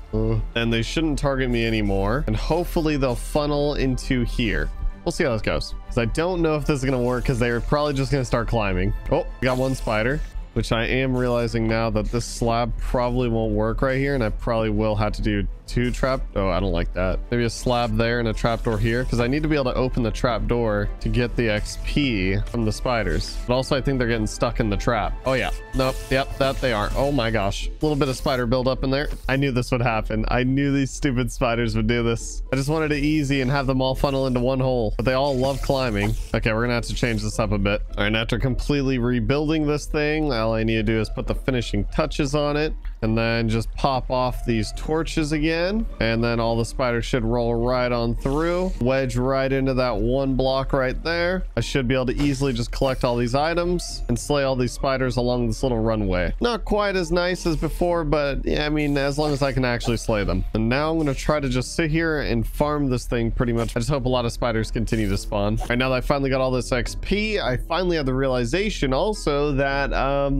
then they shouldn't target me anymore, and hopefully they'll funnel into here. We'll see how this goes, because I don't know if this is going to work, because they're probably just going to start climbing. Oh, we got one spider, which I am realizing now that this slab probably won't work right here, and I probably will have to do two trap. Oh, I don't like that. Maybe a slab there and a trapdoor here, because I need to be able to open the trapdoor to get the XP from the spiders. But also I think they're getting stuck in the trap. Oh yeah. Nope. Yep. That they are. Oh my gosh. A little bit of spider buildup in there. I knew this would happen. I knew these stupid spiders would do this. I just wanted it easy and have them all funnel into one hole, but they all love climbing. Okay. We're going to have to change this up a bit. All right. And after completely rebuilding this thing, all I need to do is put the finishing touches on it and then just pop off these torches again. And then all the spiders should roll right on through, wedge right into that one block right there. I should be able to easily just collect all these items and slay all these spiders along this little runway. Not quite as nice as before, but yeah, I mean, as long as I can actually slay them. And now I'm going to try to just sit here and farm this thing pretty much. I just hope a lot of spiders continue to spawn. All right, now that I finally got all this XP, I finally had the realization also that,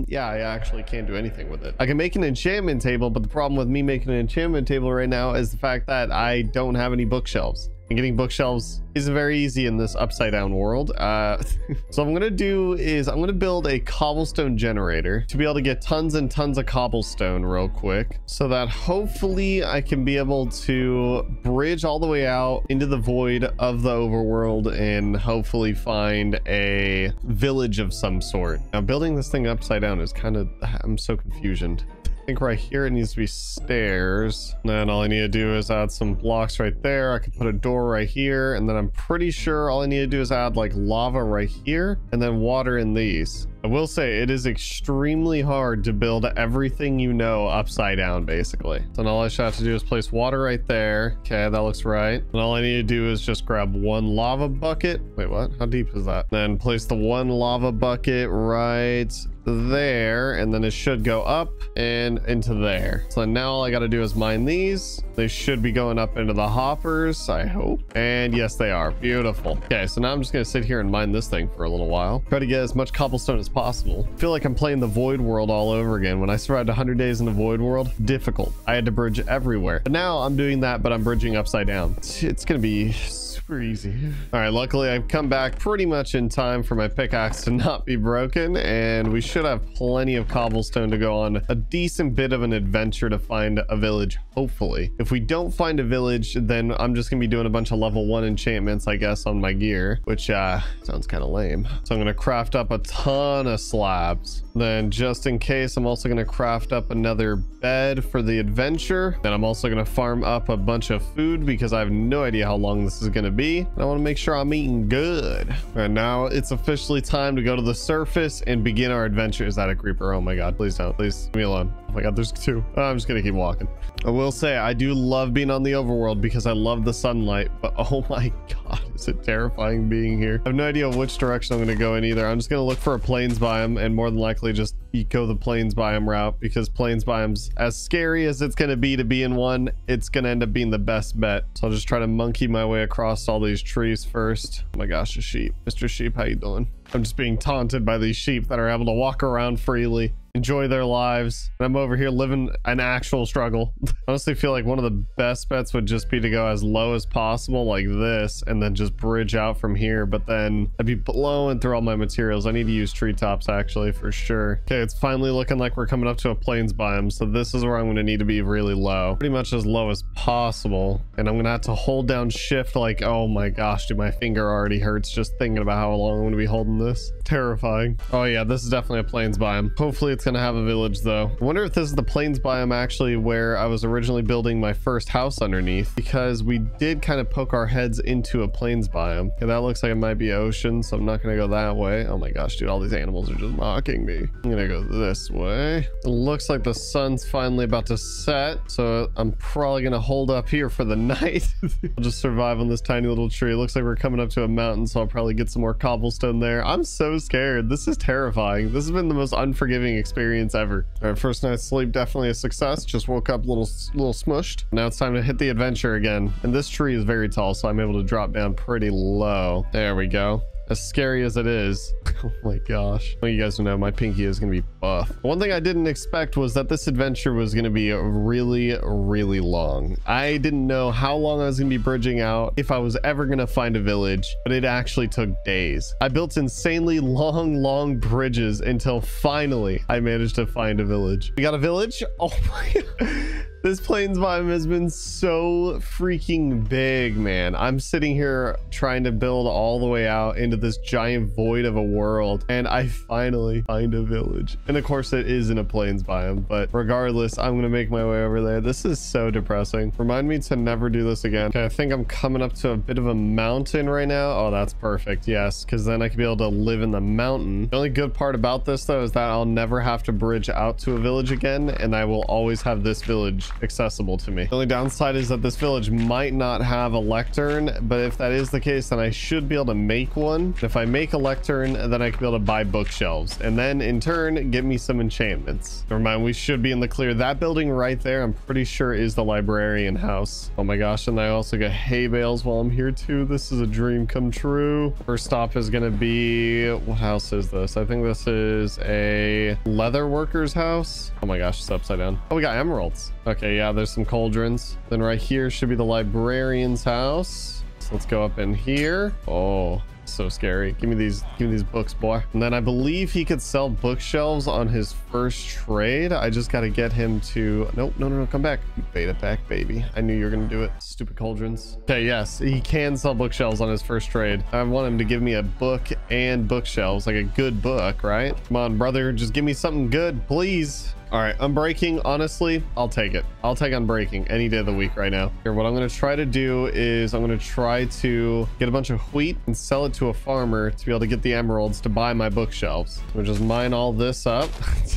yeah, I actually can't do anything with it. I can make an enchantment table, but the problem with me making an enchantment table right now is the fact that I don't have any bookshelves, and getting bookshelves isn't very easy in this upside down world. So what I'm gonna do is I'm gonna build a cobblestone generator to be able to get tons and tons of cobblestone real quick, so that hopefully I can be able to bridge all the way out into the void of the overworld and hopefully find a village of some sort. Now building this thing upside down is kind of, I'm so confused. I think right here it needs to be stairs, and then all I need to do is add some blocks right there. I can put a door right here, and then I'm pretty sure all I need to do is add like lava right here and then water in these. I will say it is extremely hard to build everything, you know, upside down basically. So then all I should have to do is place water right there. Okay, that looks right. And all I need to do is just grab one lava bucket. Wait, what? How deep is that? Then place the one lava bucket right there, and then it should go up and into there. So now all I got to do is mine these. They should be going up into the hoppers, I hope. And yes, they are. Beautiful. Okay, so now I'm just going to sit here and mine this thing for a little while. Try to get as much cobblestone as possible. I feel like I'm playing the void world all over again. When I survived 100 days in the void world, difficult. I had to bridge everywhere. But now I'm doing that, but I'm bridging upside down. It's going to be super easy. All right, luckily I've come back pretty much in time for my pickaxe to not be broken, and we should have plenty of cobblestone to go on a decent bit of an adventure to find a village, hopefully. If we don't find a village, then I'm just gonna be doing a bunch of level 1 enchantments, I guess, on my gear, which sounds kind of lame. So I'm gonna craft up a ton of slabs. Then just in case, I'm also gonna craft up another bed for the adventure. Then I'm also gonna farm up a bunch of food because I have no idea how long this is gonna be. I want to make sure I'm eating good. And now it's officially time to go to the surface and begin our adventure. Is that a creeper? Oh my God, please don't. Please leave me alone. Oh my God, there's two. I'm just going to keep walking. I will say I do love being on the overworld because I love the sunlight, but oh my God, is it terrifying being here? I have no idea which direction I'm going to go in either. I'm just going to look for a plains biome and more than likely just eco the plains biome route, because plains biomes, as scary as it's going to be in one, it's going to end up being the best bet. So I'll just try to monkey my way across all these trees first. Oh my gosh, a sheep. Mr. Sheep, how you doing? I'm just being taunted by these sheep that are able to walk around freely, enjoy their lives, and I'm over here living an actual struggle. I honestly feel like one of the best bets would just be to go as low as possible like this and then just bridge out from here, but then I'd be blowing through all my materials. I need to use treetops actually for sure. Okay, it's finally looking like we're coming up to a plains biome, so this is where I'm going to need to be really low, pretty much as low as possible, and I'm gonna have to hold down shift. Like, oh my gosh, dude, my finger already hurts just thinking about how long I'm gonna be holding this. Terrifying. Oh yeah, this is definitely a plains biome. Hopefully it's gonna have a village though. I wonder if this is the plains biome actually where I was originally building my first house underneath, because we did kind of poke our heads into a plains biome. Okay, that looks like it might be ocean, so I'm not gonna go that way. Oh my gosh, dude, all these animals are just mocking me. I'm gonna go this way. It looks like the sun's finally about to set, so I'm probably gonna hold up here for the night. I'll just survive on this tiny little tree. It looks like we're coming up to a mountain, so I'll probably get some more cobblestone there. I'm so scared. This is terrifying. This has been the most unforgiving experience ever. All right, first night's sleep, definitely a success. Just woke up a little smushed. Now it's time to hit the adventure again. And this tree is very tall, so I'm able to drop down pretty low. There we go. As scary as it is. Oh my gosh. Well, you guys know my pinky is going to be buff. One thing I didn't expect was that this adventure was going to be really, really long. I didn't know how long I was going to be bridging out, if I was ever going to find a village, but it actually took days. I built insanely long bridges until finally I managed to find a village. We got a village? Oh my God. This plains biome has been so freaking big, man. I'm sitting here trying to build all the way out into this giant void of a world, and I finally find a village. And of course it is in a plains biome, but regardless, I'm gonna make my way over there. This is so depressing. Remind me to never do this again. Okay, I think I'm coming up to a bit of a mountain right now. Oh, that's perfect. Yes, because then I can be able to live in the mountain. The only good part about this though is that I'll never have to bridge out to a village again, and I will always have this village accessible to me. The only downside is that this village might not have a lectern, but if that is the case, then I should be able to make one. If I make a lectern, then I can be able to buy bookshelves, and then in turn get me some enchantments. Never mind, we should be in the clear. That building right there, I'm pretty sure, is the librarian house. Oh my gosh, and I also got hay bales while I'm here too. This is a dream come true. First stop is gonna be, what house is this? I think this is a leather worker's house. Oh my gosh, it's upside down. Oh, we got emeralds. Okay, yeah, there's some cauldrons. Then right here should be the librarian's house. So let's go up in here. Oh, so scary. Give me these books, boy. And then I believe he could sell bookshelves on his first trade. I just got to get him to, nope, no, come back. You bait it back, baby. I knew you were going to do it. Stupid cauldrons. Okay, yes, he can sell bookshelves on his first trade. I want him to give me a book and bookshelves, like a good book, right? Come on, brother, just give me something good, please. All right, unbreaking, honestly, I'll take it. I'll take unbreaking any day of the week right now. Here, what I'm going to try to do is I'm going to try to get a bunch of wheat and sell it to a farmer to be able to get the emeralds to buy my bookshelves. We'll just mine all this up.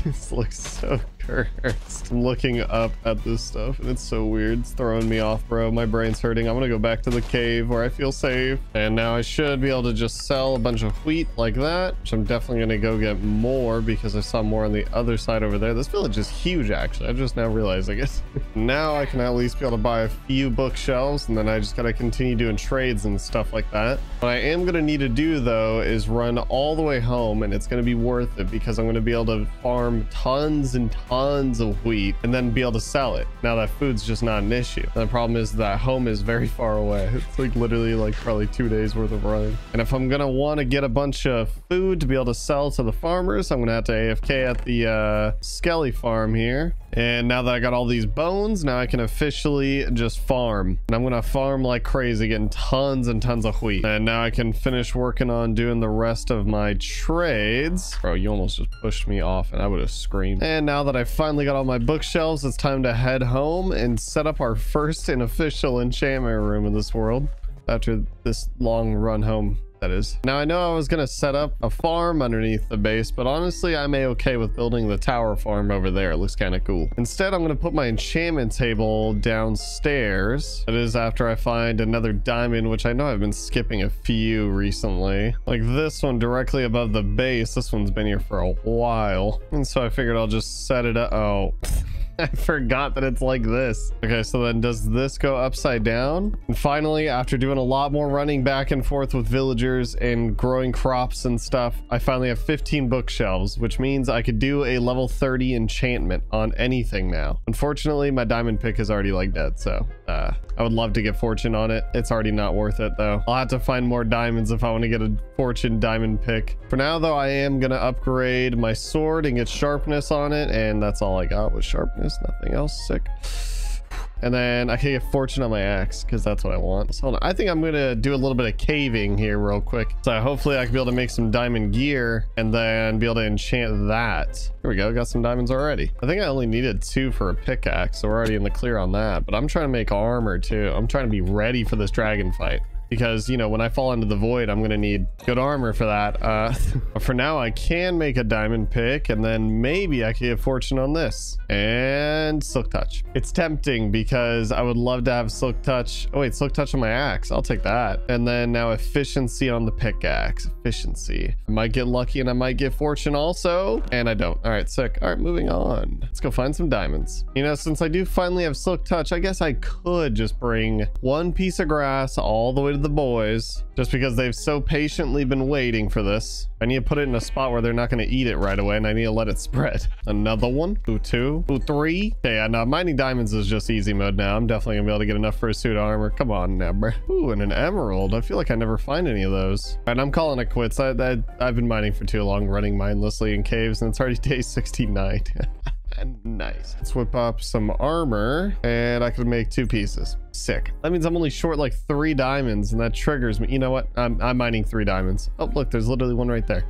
This looks so cursed. I'm looking up at this stuff and it's so weird. It's throwing me off, bro. My brain's hurting. I'm going to go back to the cave where I feel safe. And now I should be able to just sell a bunch of wheat like that, which I'm definitely going to go get more because I saw more on the other side over there. This village is huge, actually. I just now realized, I guess. Now I can at least be able to buy a few bookshelves, and then I just got to continue doing trades and stuff like that. What I am going to need to do, though, is run all the way home, and it's going to be worth it because I'm going to be able to farm tons and tons of wheat and then be able to sell it. Now that food's just not an issue. And the problem is that home is very far away. It's like literally like probably 2 days worth of running. And if I'm going to want to get a bunch of food to be able to sell to the farmers, I'm going to have to AFK at the Skelly farm here. And now that I got all these bones, now I can officially just farm, and I'm gonna farm like crazy, getting tons and tons of wheat. And now I can finish working on doing the rest of my trades. Bro, you almost just pushed me off and I would have screamed. And now that I finally got all my bookshelves, it's time to head home and set up our first and official enchantment room in this world. after this long run home, that is. Now, I know I was going to set up a farm underneath the base, but honestly, I'm a-okay with building the tower farm over there. It looks kind of cool. Instead, I'm going to put my enchantment table downstairs. That is after I find another diamond, which I know I've been skipping a few recently. Like this one directly above the base. This one's been here for a while. And so I figured I'll just set it up. Oh, I forgot that it's like this. Okay, so then does this go upside down? And finally, after doing a lot more running back and forth with villagers and growing crops and stuff, I finally have 15 bookshelves, which means I could do a level 30 enchantment on anything now. Unfortunately, my diamond pick is already like dead, so I would love to get fortune on it. It's already not worth it though. I'll have to find more diamonds if I want to get a fortune diamond pick. For now though, I am gonna upgrade my sword and get sharpness on it, and that's all I got was sharpness. Nothing else sick. And then I can get fortune on my axe because that's what I want. So hold on. I think I'm going to do a little bit of caving here real quick. So hopefully I can be able to make some diamond gear and then be able to enchant that. Here we go. Got some diamonds already. I think I only needed 2 for a pickaxe. So we're already in the clear on that. But I'm trying to make armor too. I'm trying to be ready for this dragon fight. Because, you know, when I fall into the void, I'm going to need good armor for that. But for now, I can make a diamond pick, and then maybe I can get fortune on this. And Silk Touch. It's tempting because I would love to have Silk Touch. Oh, wait, Silk Touch on my axe. I'll take that. And then now efficiency on the pickaxe. Efficiency. I might get lucky and I might get fortune also. And I don't. All right, sick. All right, moving on. Let's go find some diamonds. You know, since I do finally have Silk Touch, I guess I could just bring one piece of grass all the way to the boys, just because they've so patiently been waiting for this. I need to put it in a spot where they're not going to eat it right away, and I need to let it spread. Another one. Ooh, 2. Ooh, 3. Okay, yeah, now mining diamonds is just easy mode now. I'm definitely gonna be able to get enough for a suit of armor. Come on now, bro. Ooh, and an emerald. I feel like I never find any of those. And I'm calling it quits. I've been mining for too long, running mindlessly in caves, and it's already day 69. Nice. Let's whip up some armor, and I could make 2 pieces. Sick. That means I'm only short like 3 diamonds, and that triggers me. You know what? I'm mining 3 diamonds. Oh, look, there's literally one right there.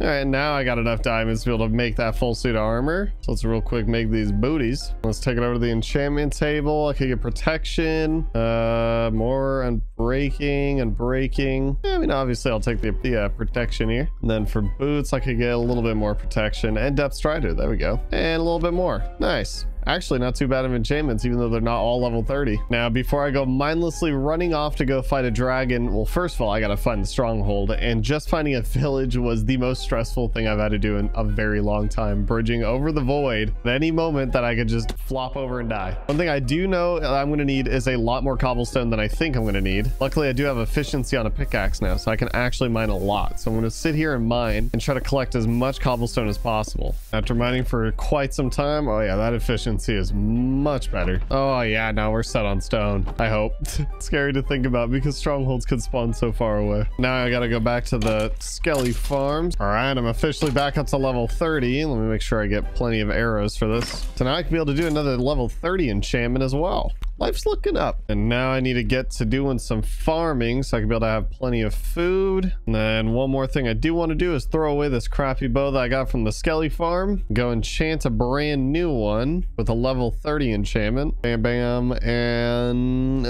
All right, now I got enough diamonds to be able to make that full suit of armor. So let's real quick make these booties. Let's take it over to the enchantment table. I could get protection, more unbreaking and breaking. I mean, obviously I'll take the protection here. And then for boots, I could get a little bit more protection and depth strider. There we go. And a little bit more. Nice. Actually, not too bad of enchantments, even though they're not all level 30. Now, before I go mindlessly running off to go fight a dragon, well, first of all, I gotta find the stronghold, and just finding a village was the most stressful thing I've had to do in a very long time, bridging over the void at any moment that I could just flop over and die. One thing I do know that I'm gonna need is a lot more cobblestone than I think I'm gonna need. Luckily, I do have efficiency on a pickaxe now, so I can actually mine a lot. So I'm gonna sit here and mine and try to collect as much cobblestone as possible. After mining for quite some time, oh yeah, that efficiency is much better. Oh yeah, now we're set on stone, I hope. Scary to think about because strongholds could spawn so far away. Now I gotta go back to the Skelly farms. All right, I'm officially back up to level 30. Let me make sure I get plenty of arrows for this. So now I can be able to do another level 30 enchantment as well. Life's looking up. And now I need to get to doing some farming so I can be able to have plenty of food. And then one more thing I do want to do is throw away this crappy bow that I got from the Skelly farm. Go enchant a brand new one with a level 30 enchantment. Bam, bam, and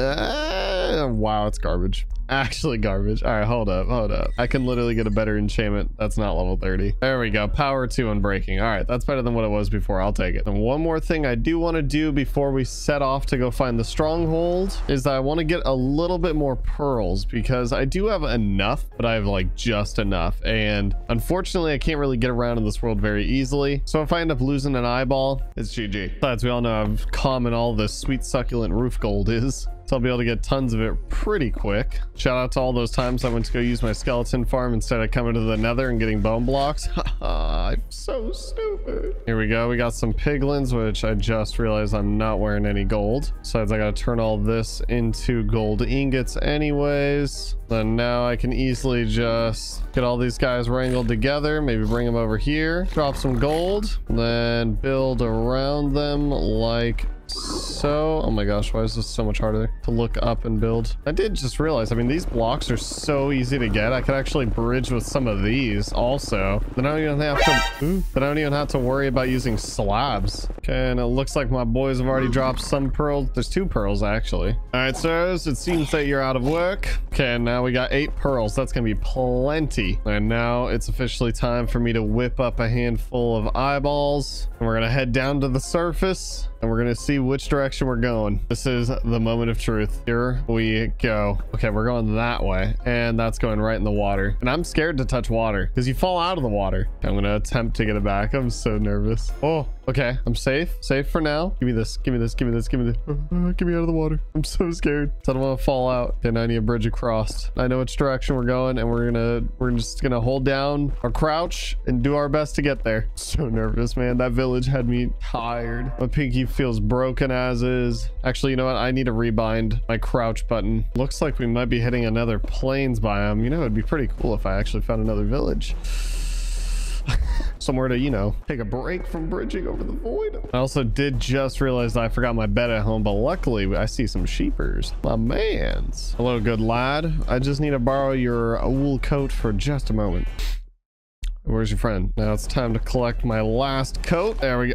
wow, it's garbage. Actually garbage. All right, hold up. I can literally get a better enchantment. That's not level 30. There we go. Power 2 unbreaking. All right, that's better than what it was before. I'll take it. And one more thing I do want to do before we set off to go find the stronghold is that I want to get a little bit more pearls because I do have enough, but I have like just enough. And unfortunately, I can't really get around in this world very easily. So if I end up losing an eyeball, it's GG. Besides, we all know how common all this sweet succulent roof gold is. So I'll be able to get tons of it pretty quick. Shout out to all those times I went to go use my skeleton farm instead of coming to the nether and getting bone blocks. I'm so stupid. Here we go. We got some piglins, which I just realized I'm not wearing any gold. Besides, I got to turn all this into gold ingots anyways. Then now I can easily just get all these guys wrangled together. Maybe bring them over here, drop some gold, and then build around them like So, oh my gosh, why is this so much harder to look up and build? I did just realize, I mean, these blocks are so easy to get. I could actually bridge with some of these also. Then I don't even have to, worry about using slabs. Okay, and it looks like my boys have already dropped some pearls. There's 2 pearls actually. All right, sirs, it seems that you're out of work. Okay, and now we got 8 pearls. That's gonna be plenty. And now it's officially time for me to whip up a handful of eyeballs. And we're gonna head down to the surface and we're gonna see which direction we're going. This is the moment of truth. Here we go. Okay, we're going that way, and that's going right in the water. And I'm scared to touch water because you fall out of the water. I'm gonna attempt to get it back. I'm so nervous. Oh, okay, I'm safe for now. Give me this, give me this, give me this, give me this. Get me out of the water. I'm so scared. I don't want to fall out. And I need a bridge across. I know which direction we're going, and we're just gonna hold down or crouch and do our best to get there. So nervous, man. That village had me tired. My pinky feels broken as is. Actually, you know what? I need to rebind my crouch button. Looks like we might be hitting another plains biome. You know, it'd be pretty cool if I actually found another village. Somewhere to, you know, take a break from bridging over the void. I also did just realize that I forgot my bed at home, but luckily I see some sheepers. My mans. Hello, good lad. I just need to borrow your wool coat for just a moment. Where's your friend? Now it's time to collect my last coat. There we go.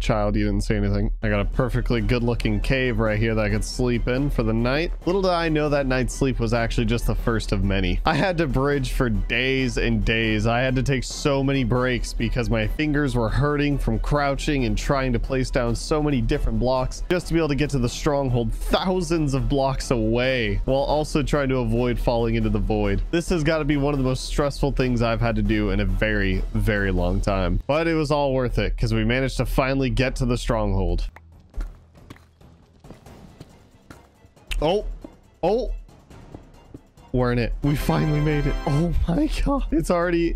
Child, you didn't say anything. I got a perfectly good looking cave right here that I could sleep in for the night. Little did I know that night's sleep was actually just the first of many. I had to bridge for days and days. I had to take so many breaks because my fingers were hurting from crouching and trying to place down so many different blocks just to be able to get to the stronghold thousands of blocks away, while also trying to avoid falling into the void. This has got to be one of the most stressful things I've had to do in a very, very long time. But it was all worth it because we managed to finally get to the stronghold. Oh, we're in it. We finally made it. Oh my god, it's already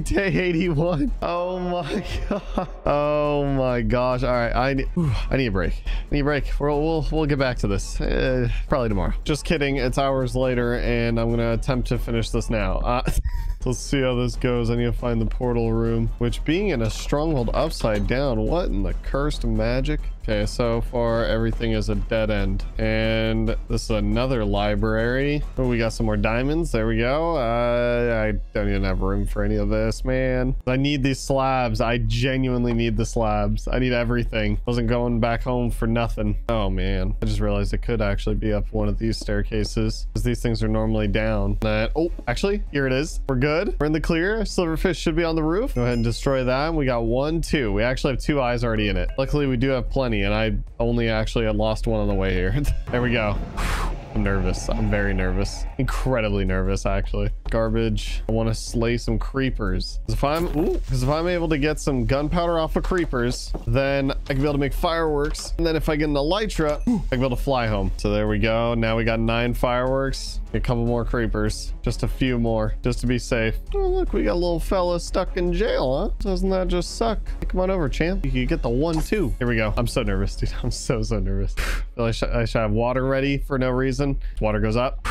day 81. Oh my god, oh my gosh. All right, I need a break. We'll get back to this probably tomorrow. Just kidding, it's hours later and I'm gonna attempt to finish this now. Let's see how this goes. I need to find the portal room, which being in a stronghold upside down, what in the cursed magic? Okay, so far everything is a dead end. And this is another library. Oh, we got some more diamonds. There we go. I don't even have room for any of this, man. I need these slabs. I genuinely need the slabs. I need everything. Wasn't going back home for nothing. Oh man, I just realized it could actually be up one of these staircases because these things are normally down. Oh, actually, here it is. We're good. We're in the clear. Silverfish should be on the roof. Go ahead and destroy that. We got 1, 2. We actually have 2 eyes already in it. Luckily, we do have plenty, and I only actually had lost one on the way here. There we go. I'm nervous. I'm very nervous. Incredibly nervous, actually. Garbage. I want to slay some creepers. Because if I'm able to get some gunpowder off of creepers, then I can be able to make fireworks. And then if I get an elytra, I can be able to fly home. So there we go. Now we got 9 fireworks. A couple more creepers. Just a few more. Just to be safe. Oh, look. We got a little fella stuck in jail, huh? Doesn't that just suck? Hey, come on over, champ. You can get the 1, 2. Here we go. I'm so nervous, dude. I'm so nervous. I should have water ready for no reason. Water goes up.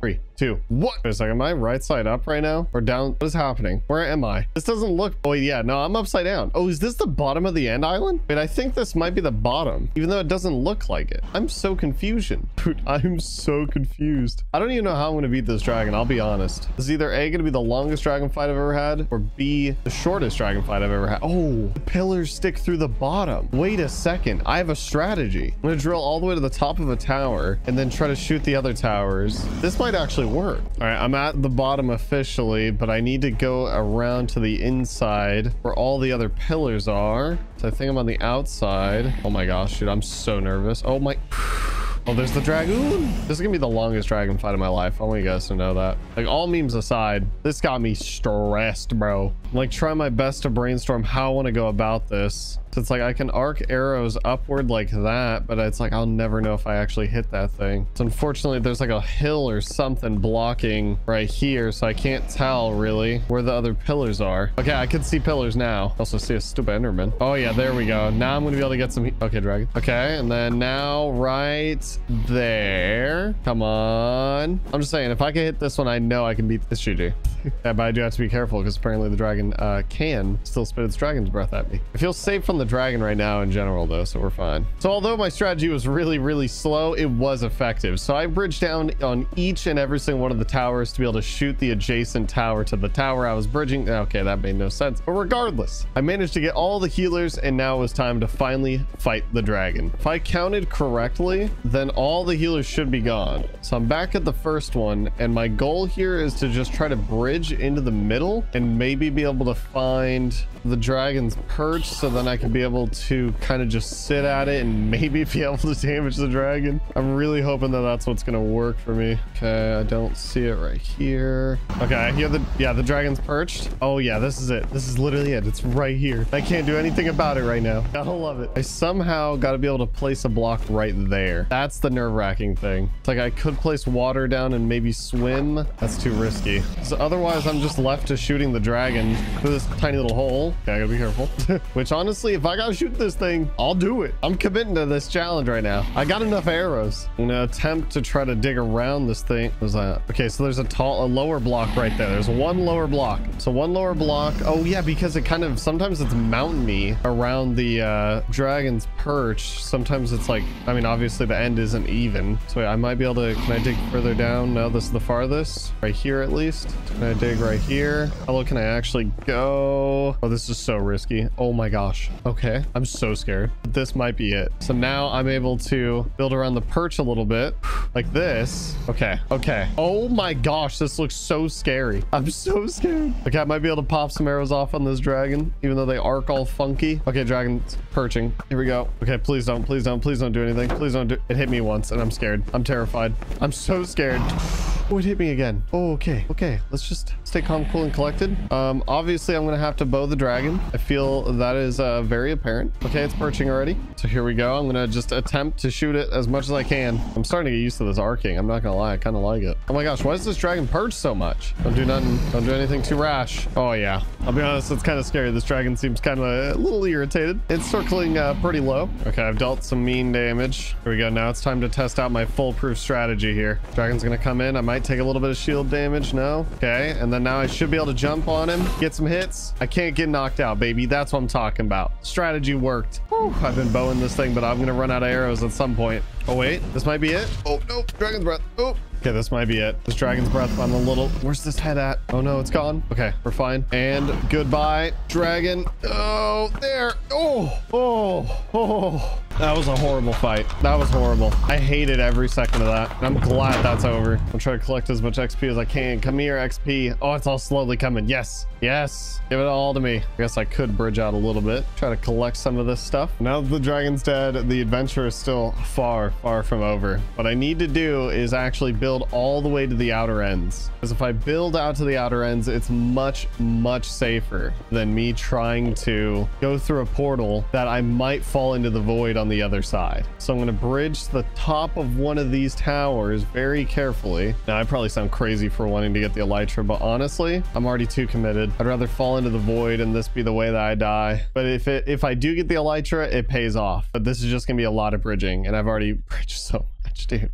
3, 2, 1. Wait a second, am I right side up right now or down? What is happening? Where am I? This doesn't look. Oh yeah, no, I'm upside down. Oh, is this the bottom of the end island? Wait, I think this might be the bottom, even though it doesn't look like it. I'm so confused. Dude, I'm so confused. I don't even know how I'm gonna beat this dragon. I'll be honest. This is either A, gonna be the longest dragon fight I've ever had, or B, the shortest dragon fight I've ever had. Oh, the pillars stick through the bottom. Wait a second, I have a strategy. I'm gonna drill all the way to the top of a tower and then try to shoot the other towers. This might actually work. All right, I'm at the bottom officially, but I need to go around to the inside where all the other pillars are. So I think I'm on the outside. Oh my gosh, dude, I'm so nervous. Oh my. Oh, there's the dragoon. This is gonna be the longest dragon fight of my life. I want you guys to know that. Like, all memes aside, this got me stressed, bro. I'm like trying my best to brainstorm how I want to go about this. So it's like I can arc arrows upward like that, but it's like I'll never know if I actually hit that thing. So unfortunately, there's like a hill or something blocking right here, so I can't tell really where the other pillars are. Okay, I can see pillars now. Also see a stupid Enderman. Oh yeah, there we go. Now I'm gonna be able to get some. Okay, dragon. Okay, and then now right That's there. Come on. I'm just saying, if I can hit this one, I know I can beat this GG. Yeah, but I do have to be careful because apparently the dragon can still spit its dragon's breath at me. I feel safe from the dragon right now in general, though, so we're fine. So although my strategy was really slow, it was effective. So I bridged down on each and every single one of the towers to be able to shoot the adjacent tower to the tower I was bridging. Okay, that made no sense. But regardless, I managed to get all the healers, and now it was time to finally fight the dragon. If I counted correctly, then all the healers should be gone. So I'm back at the first one, and my goal here is to just try to bridge into the middle and maybe be able to find the dragon's perch, so then I can be able to kind of just sit at it and maybe be able to damage the dragon. I'm really hoping that that's what's gonna work for me. Okay, I don't see it right here. Okay, I hear the dragon's perched. Oh yeah, this is it. This is literally it. It's right here. I can't do anything about it right now. Gotta love it. I somehow gotta be able to place a block right there. That's the nerve-wracking thing. It's like I could place water down and maybe swim. That's too risky. So otherwise I'm just left to shooting the dragon through this tiny little hole. Okay, I gotta be careful. Which honestly, if I gotta shoot this thing, I'll do it. I'm committing to this challenge right now. I got enough arrows. I'm gonna attempt to try to dig around this thing. What was that? Okay, so there's a lower block right there. There's one lower block. So one lower block. Oh yeah, because it kind of sometimes it's mountainy around the dragon's perch. Sometimes it's like, I mean, obviously the end isn't even. So wait, I might be able to, can I dig further down? No, this is the farthest. Right here at least. Can I dig right here? How low can I actually go? Oh, this is so risky. Oh my gosh. Okay, I'm so scared. This might be it. So now I'm able to build around the perch a little bit like this. Okay, okay. Oh my gosh, this looks so scary. I'm so scared. Okay, I might be able to pop some arrows off on this dragon, even though they arc all funky. Okay, dragon's perching. Here we go. Okay, please don't, please don't, please don't do anything. Please don't do it. Hit me once and I'm scared. I'm terrified. I'm so scared. Oh, it hit me again. Oh, okay. Okay. Let's just stay calm, cool, and collected. Obviously, I'm going to have to bow the dragon. I feel that is very apparent. Okay, it's perching already. So here we go. I'm going to just attempt to shoot it as much as I can. I'm starting to get used to this arcing. I'm not going to lie. I kind of like it. Oh my gosh. Why does this dragon perch so much? Don't do nothing. Don't do anything too rash. Oh, yeah. I'll be honest. It's kind of scary. This dragon seems kind of a little irritated. It's circling pretty low. Okay, I've dealt some mean damage. Here we go. Now it's time to test out my foolproof strategy here. Dragon's going to come in. I might take a little bit of shield damage. No. Okay, and then now I should be able to jump on him, get some hits. I can't get knocked out, baby. That's what I'm talking about. Strategy worked. Whew, I've been bowing this thing, but I'm gonna run out of arrows at some point. Oh wait, this might be it. Oh no, dragon's breath. Oh, okay, this might be it. This dragon's breath on the little, where's this head at? Oh no, it's gone. Okay, we're fine. And goodbye, dragon. Oh, there. Oh, oh, oh. That was a horrible fight. That was horrible. I hated every second of that. And I'm glad that's over. I'm trying to collect as much XP as I can. Come here, XP. Oh, it's all slowly coming. Yes. Yes. Give it all to me. I guess I could bridge out a little bit. Try to collect some of this stuff. Now that the dragon's dead, the adventure is still far from over. What I need to do is actually build all the way to the outer ends. Because if I build out to the outer ends, it's much safer than me trying to go through a portal that I might fall into the void on the other side. So I'm going to bridge the top of one of these towers very carefully. Now I probably sound crazy for wanting to get the elytra, but honestly, I'm already too committed. I'd rather fall into the void and this be the way that I die. But if I do get the elytra, it pays off. But this is just going to be a lot of bridging, and I've already bridged so much, dude.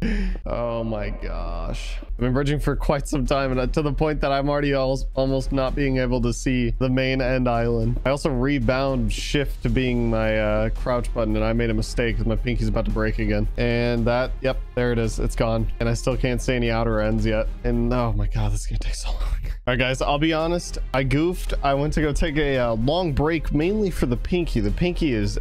Oh my gosh. I've been bridging for quite some time, and to the point that I'm already almost not being able to see the main end island. I also rebound shift to being my crouch button, and I made a mistake because my pinky's about to break again. And that, yep, there it is. It's gone. And I still can't see any outer ends yet. And oh my God, this is going to take so long. All right, guys, I'll be honest. I goofed. I went to go take a long break, mainly for the pinky. The pinky is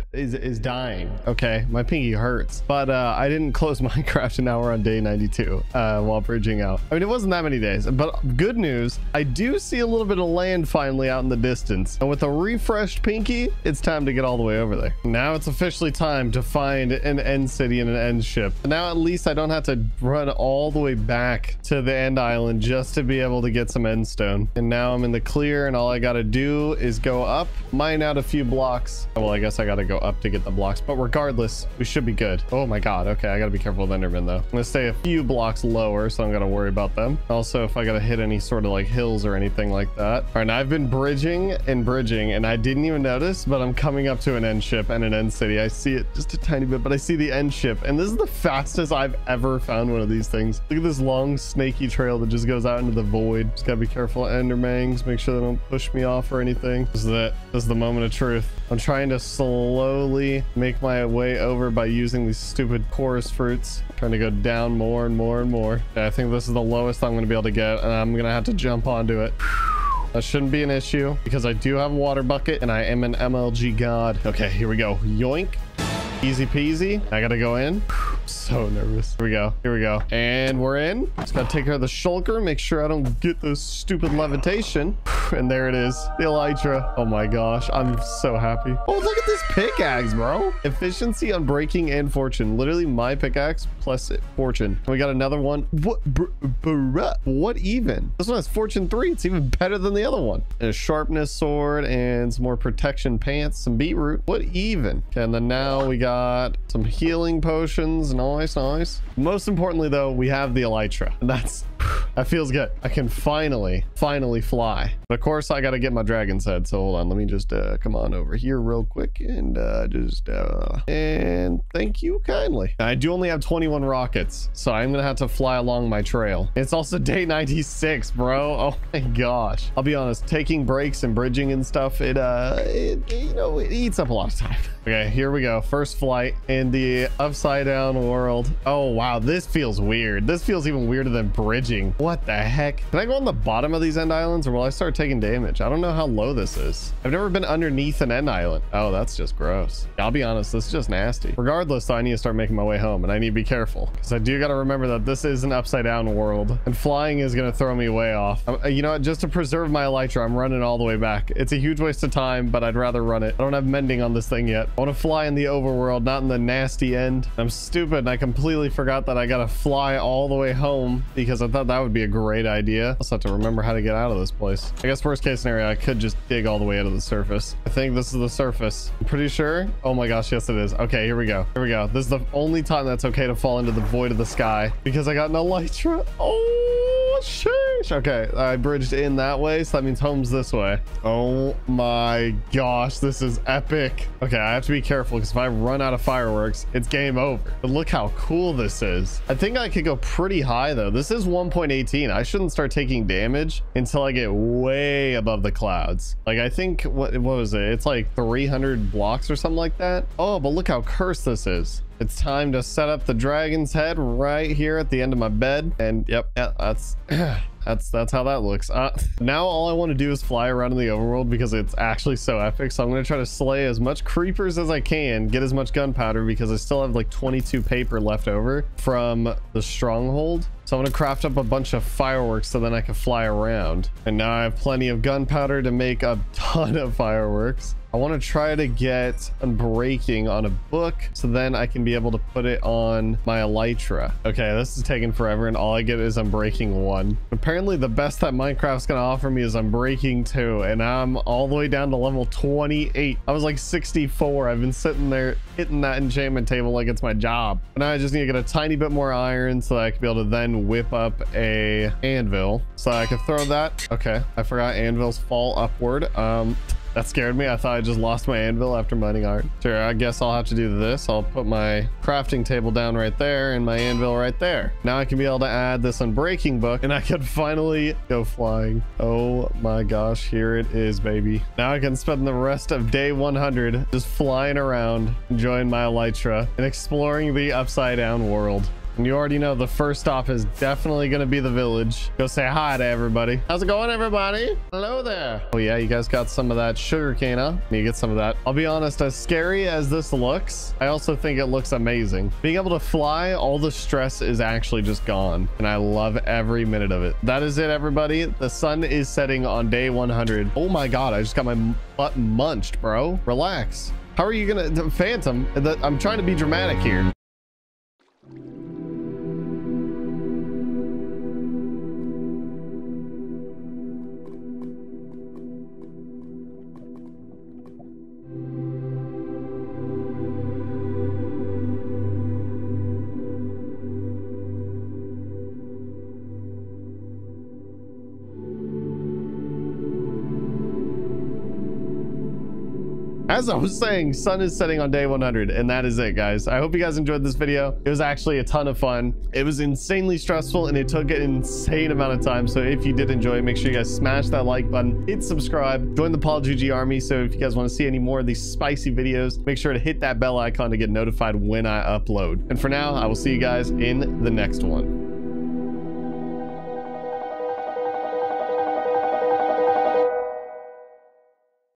dying. Okay, my pinky hurts. But I didn't close Minecraft, and now we're on day 92 while bridging out. I mean, it wasn't that many days, but good news, I do see a little bit of land finally out in the distance. And with a refreshed pinky, it's time to get all the way over there. Now it's officially time to find an end city and an end ship. Now at least I don't have to run all the way back to the end island just to be able to get some end stone. And now I'm in the clear, and all I gotta do is go up, mine out a few blocks. Well, I guess I gotta go up to get the blocks, but regardless, we should be good. Oh my God. Okay, I gotta be careful with Endermen, though. I'm gonna stay a few blocks lower, so I'm gonna worry about them. Also, if I gotta hit any sort of like hills or anything like that. All right, now I've been bridging, and I didn't even notice, but I'm coming up to an end ship and an end city. I see it just a tiny bit, but I see the end ship, and this is the fastest I've ever found one of these things. Look at this long snaky trail that just goes out into the void. Just gotta be careful, Endermangs. Make sure they don't push me off or anything. This is it. This is the moment of truth. I'm trying to slowly make my way over by using these stupid chorus fruits. I'm trying to go down more and more and more. Yeah, I think this is the lowest I'm gonna be able to get, and I'm gonna have to jump onto it. That shouldn't be an issue because I do have a water bucket and I am an MLG god. Okay, here we go. Yoink. Easy peasy. I gotta go in. I'm so nervous. Here we go. Here we go. And we're in. Just gotta take care of the shulker. Make sure I don't get those stupid levitation. And there it is. The elytra. Oh my gosh. I'm so happy. Oh, look at this pickaxe, bro. Efficiency on breaking and fortune. Literally my pickaxe plus fortune. And we got another one. What? What even? This one has fortune 3. It's even better than the other one. And a sharpness sword and some more protection pants. Some beetroot. What even? Okay, and then now we got some healing potions. Nice, nice. Most importantly, though, we have the elytra. And that feels good. I can finally fly. But of course, I got to get my dragon's head. So hold on. Let me just come on over here real quick and thank you kindly. Now, I do only have 21 rockets, so I'm going to have to fly along my trail. It's also day 96, bro. Oh my gosh. I'll be honest. Taking breaks and bridging and stuff, it eats up a lot of time. Okay, here we go. First flight in the upside down world. Oh, wow. This feels weird. This feels even weirder than bridging. What the heck? Can I go on the bottom of these end islands or will I start taking damage? I don't know how low this is. I've never been underneath an end island. Oh, that's just gross. I'll be honest. This is just nasty. Regardless, though, I need to start making my way home and I need to be careful because I do got to remember that this is an upside down world and flying is going to throw me way off. You know what? Just to preserve my elytra, I'm running all the way back. It's a huge waste of time, but I'd rather run it. I don't have mending on this thing yet. I want to fly in the overworld, not in the nasty end. I'm stupid and I completely forgot that I gotta fly all the way home because I thought that would be a great idea. I also have to remember how to get out of this place. I guess worst case scenario, I could just dig all the way out of the surface. I think this is the surface. I'm pretty sure. Oh my gosh, yes it is. Okay, here we go. Here we go. This is the only time that's okay to fall into the void of the sky because I got an elytra. Oh, sheesh. Okay, I bridged in that way, so that means home's this way. Oh my gosh, this is epic. Okay, I have to be careful because if I run out of fireworks, it's game over. But look how cool this is. I think I could go pretty high though. This is 1.18. I shouldn't start taking damage until I get way above the clouds. Like I think what was it? It's like 300 blocks or something like that. Oh, but look how cursed this is. It's time to set up the dragon's head right here at the end of my bed. And yep, that's how that looks. Now all I want to do is fly around in the overworld because it's actually so epic. So I'm going to try to slay as much creepers as I can, get as much gunpowder because I still have like 22 paper left over from the stronghold. So I'm going to craft up a bunch of fireworks so then I can fly around. And now I have plenty of gunpowder to make a ton of fireworks. I want to try to get unbreaking on a book so then I can be able to put it on my elytra. Okay, this is taking forever and all I get is unbreaking 1. Apparently the best that Minecraft's going to offer me is unbreaking 2 and I'm all the way down to level 28. I was like 64. I've been sitting there hitting that enchantment table like it's my job. But now I just need to get a tiny bit more iron so that I can be able to then whip up a anvil so I could throw that. Okay, I forgot anvils fall upward. That scared me. I thought I just lost my anvil after mining iron. Sure, I guess I'll have to do this. I'll put my crafting table down right there and my anvil right there. Now I can be able to add this unbreaking book and I can finally go flying. Oh my gosh, here it is, baby. Now I can spend the rest of day 100 just flying around, enjoying my elytra and exploring the upside down world. And you already know the first stop is definitely going to be the village. Go say hi to everybody. How's it going, everybody? Hello there. Oh, yeah, you guys got some of that sugar cane, huh? You get some of that. I'll be honest, as scary as this looks, I also think it looks amazing. Being able to fly, all the stress is actually just gone. And I love every minute of it. That is it, everybody. The sun is setting on day 100. Oh, my God. I just got my butt munched, bro. Relax. How are you going to... Phantom, I'm trying to be dramatic here. as I was saying, sun is setting on day 100, and that is it, guys. I hope you guys enjoyed this video. It was actually a ton of fun. It was insanely stressful, and it took an insane amount of time. So if you did enjoy, make sure you guys smash that like button, hit subscribe, join the PaulGG army. So if you guys want to see any more of these spicy videos, make sure to hit that bell icon to get notified when I upload. And for now, I will see you guys in the next one.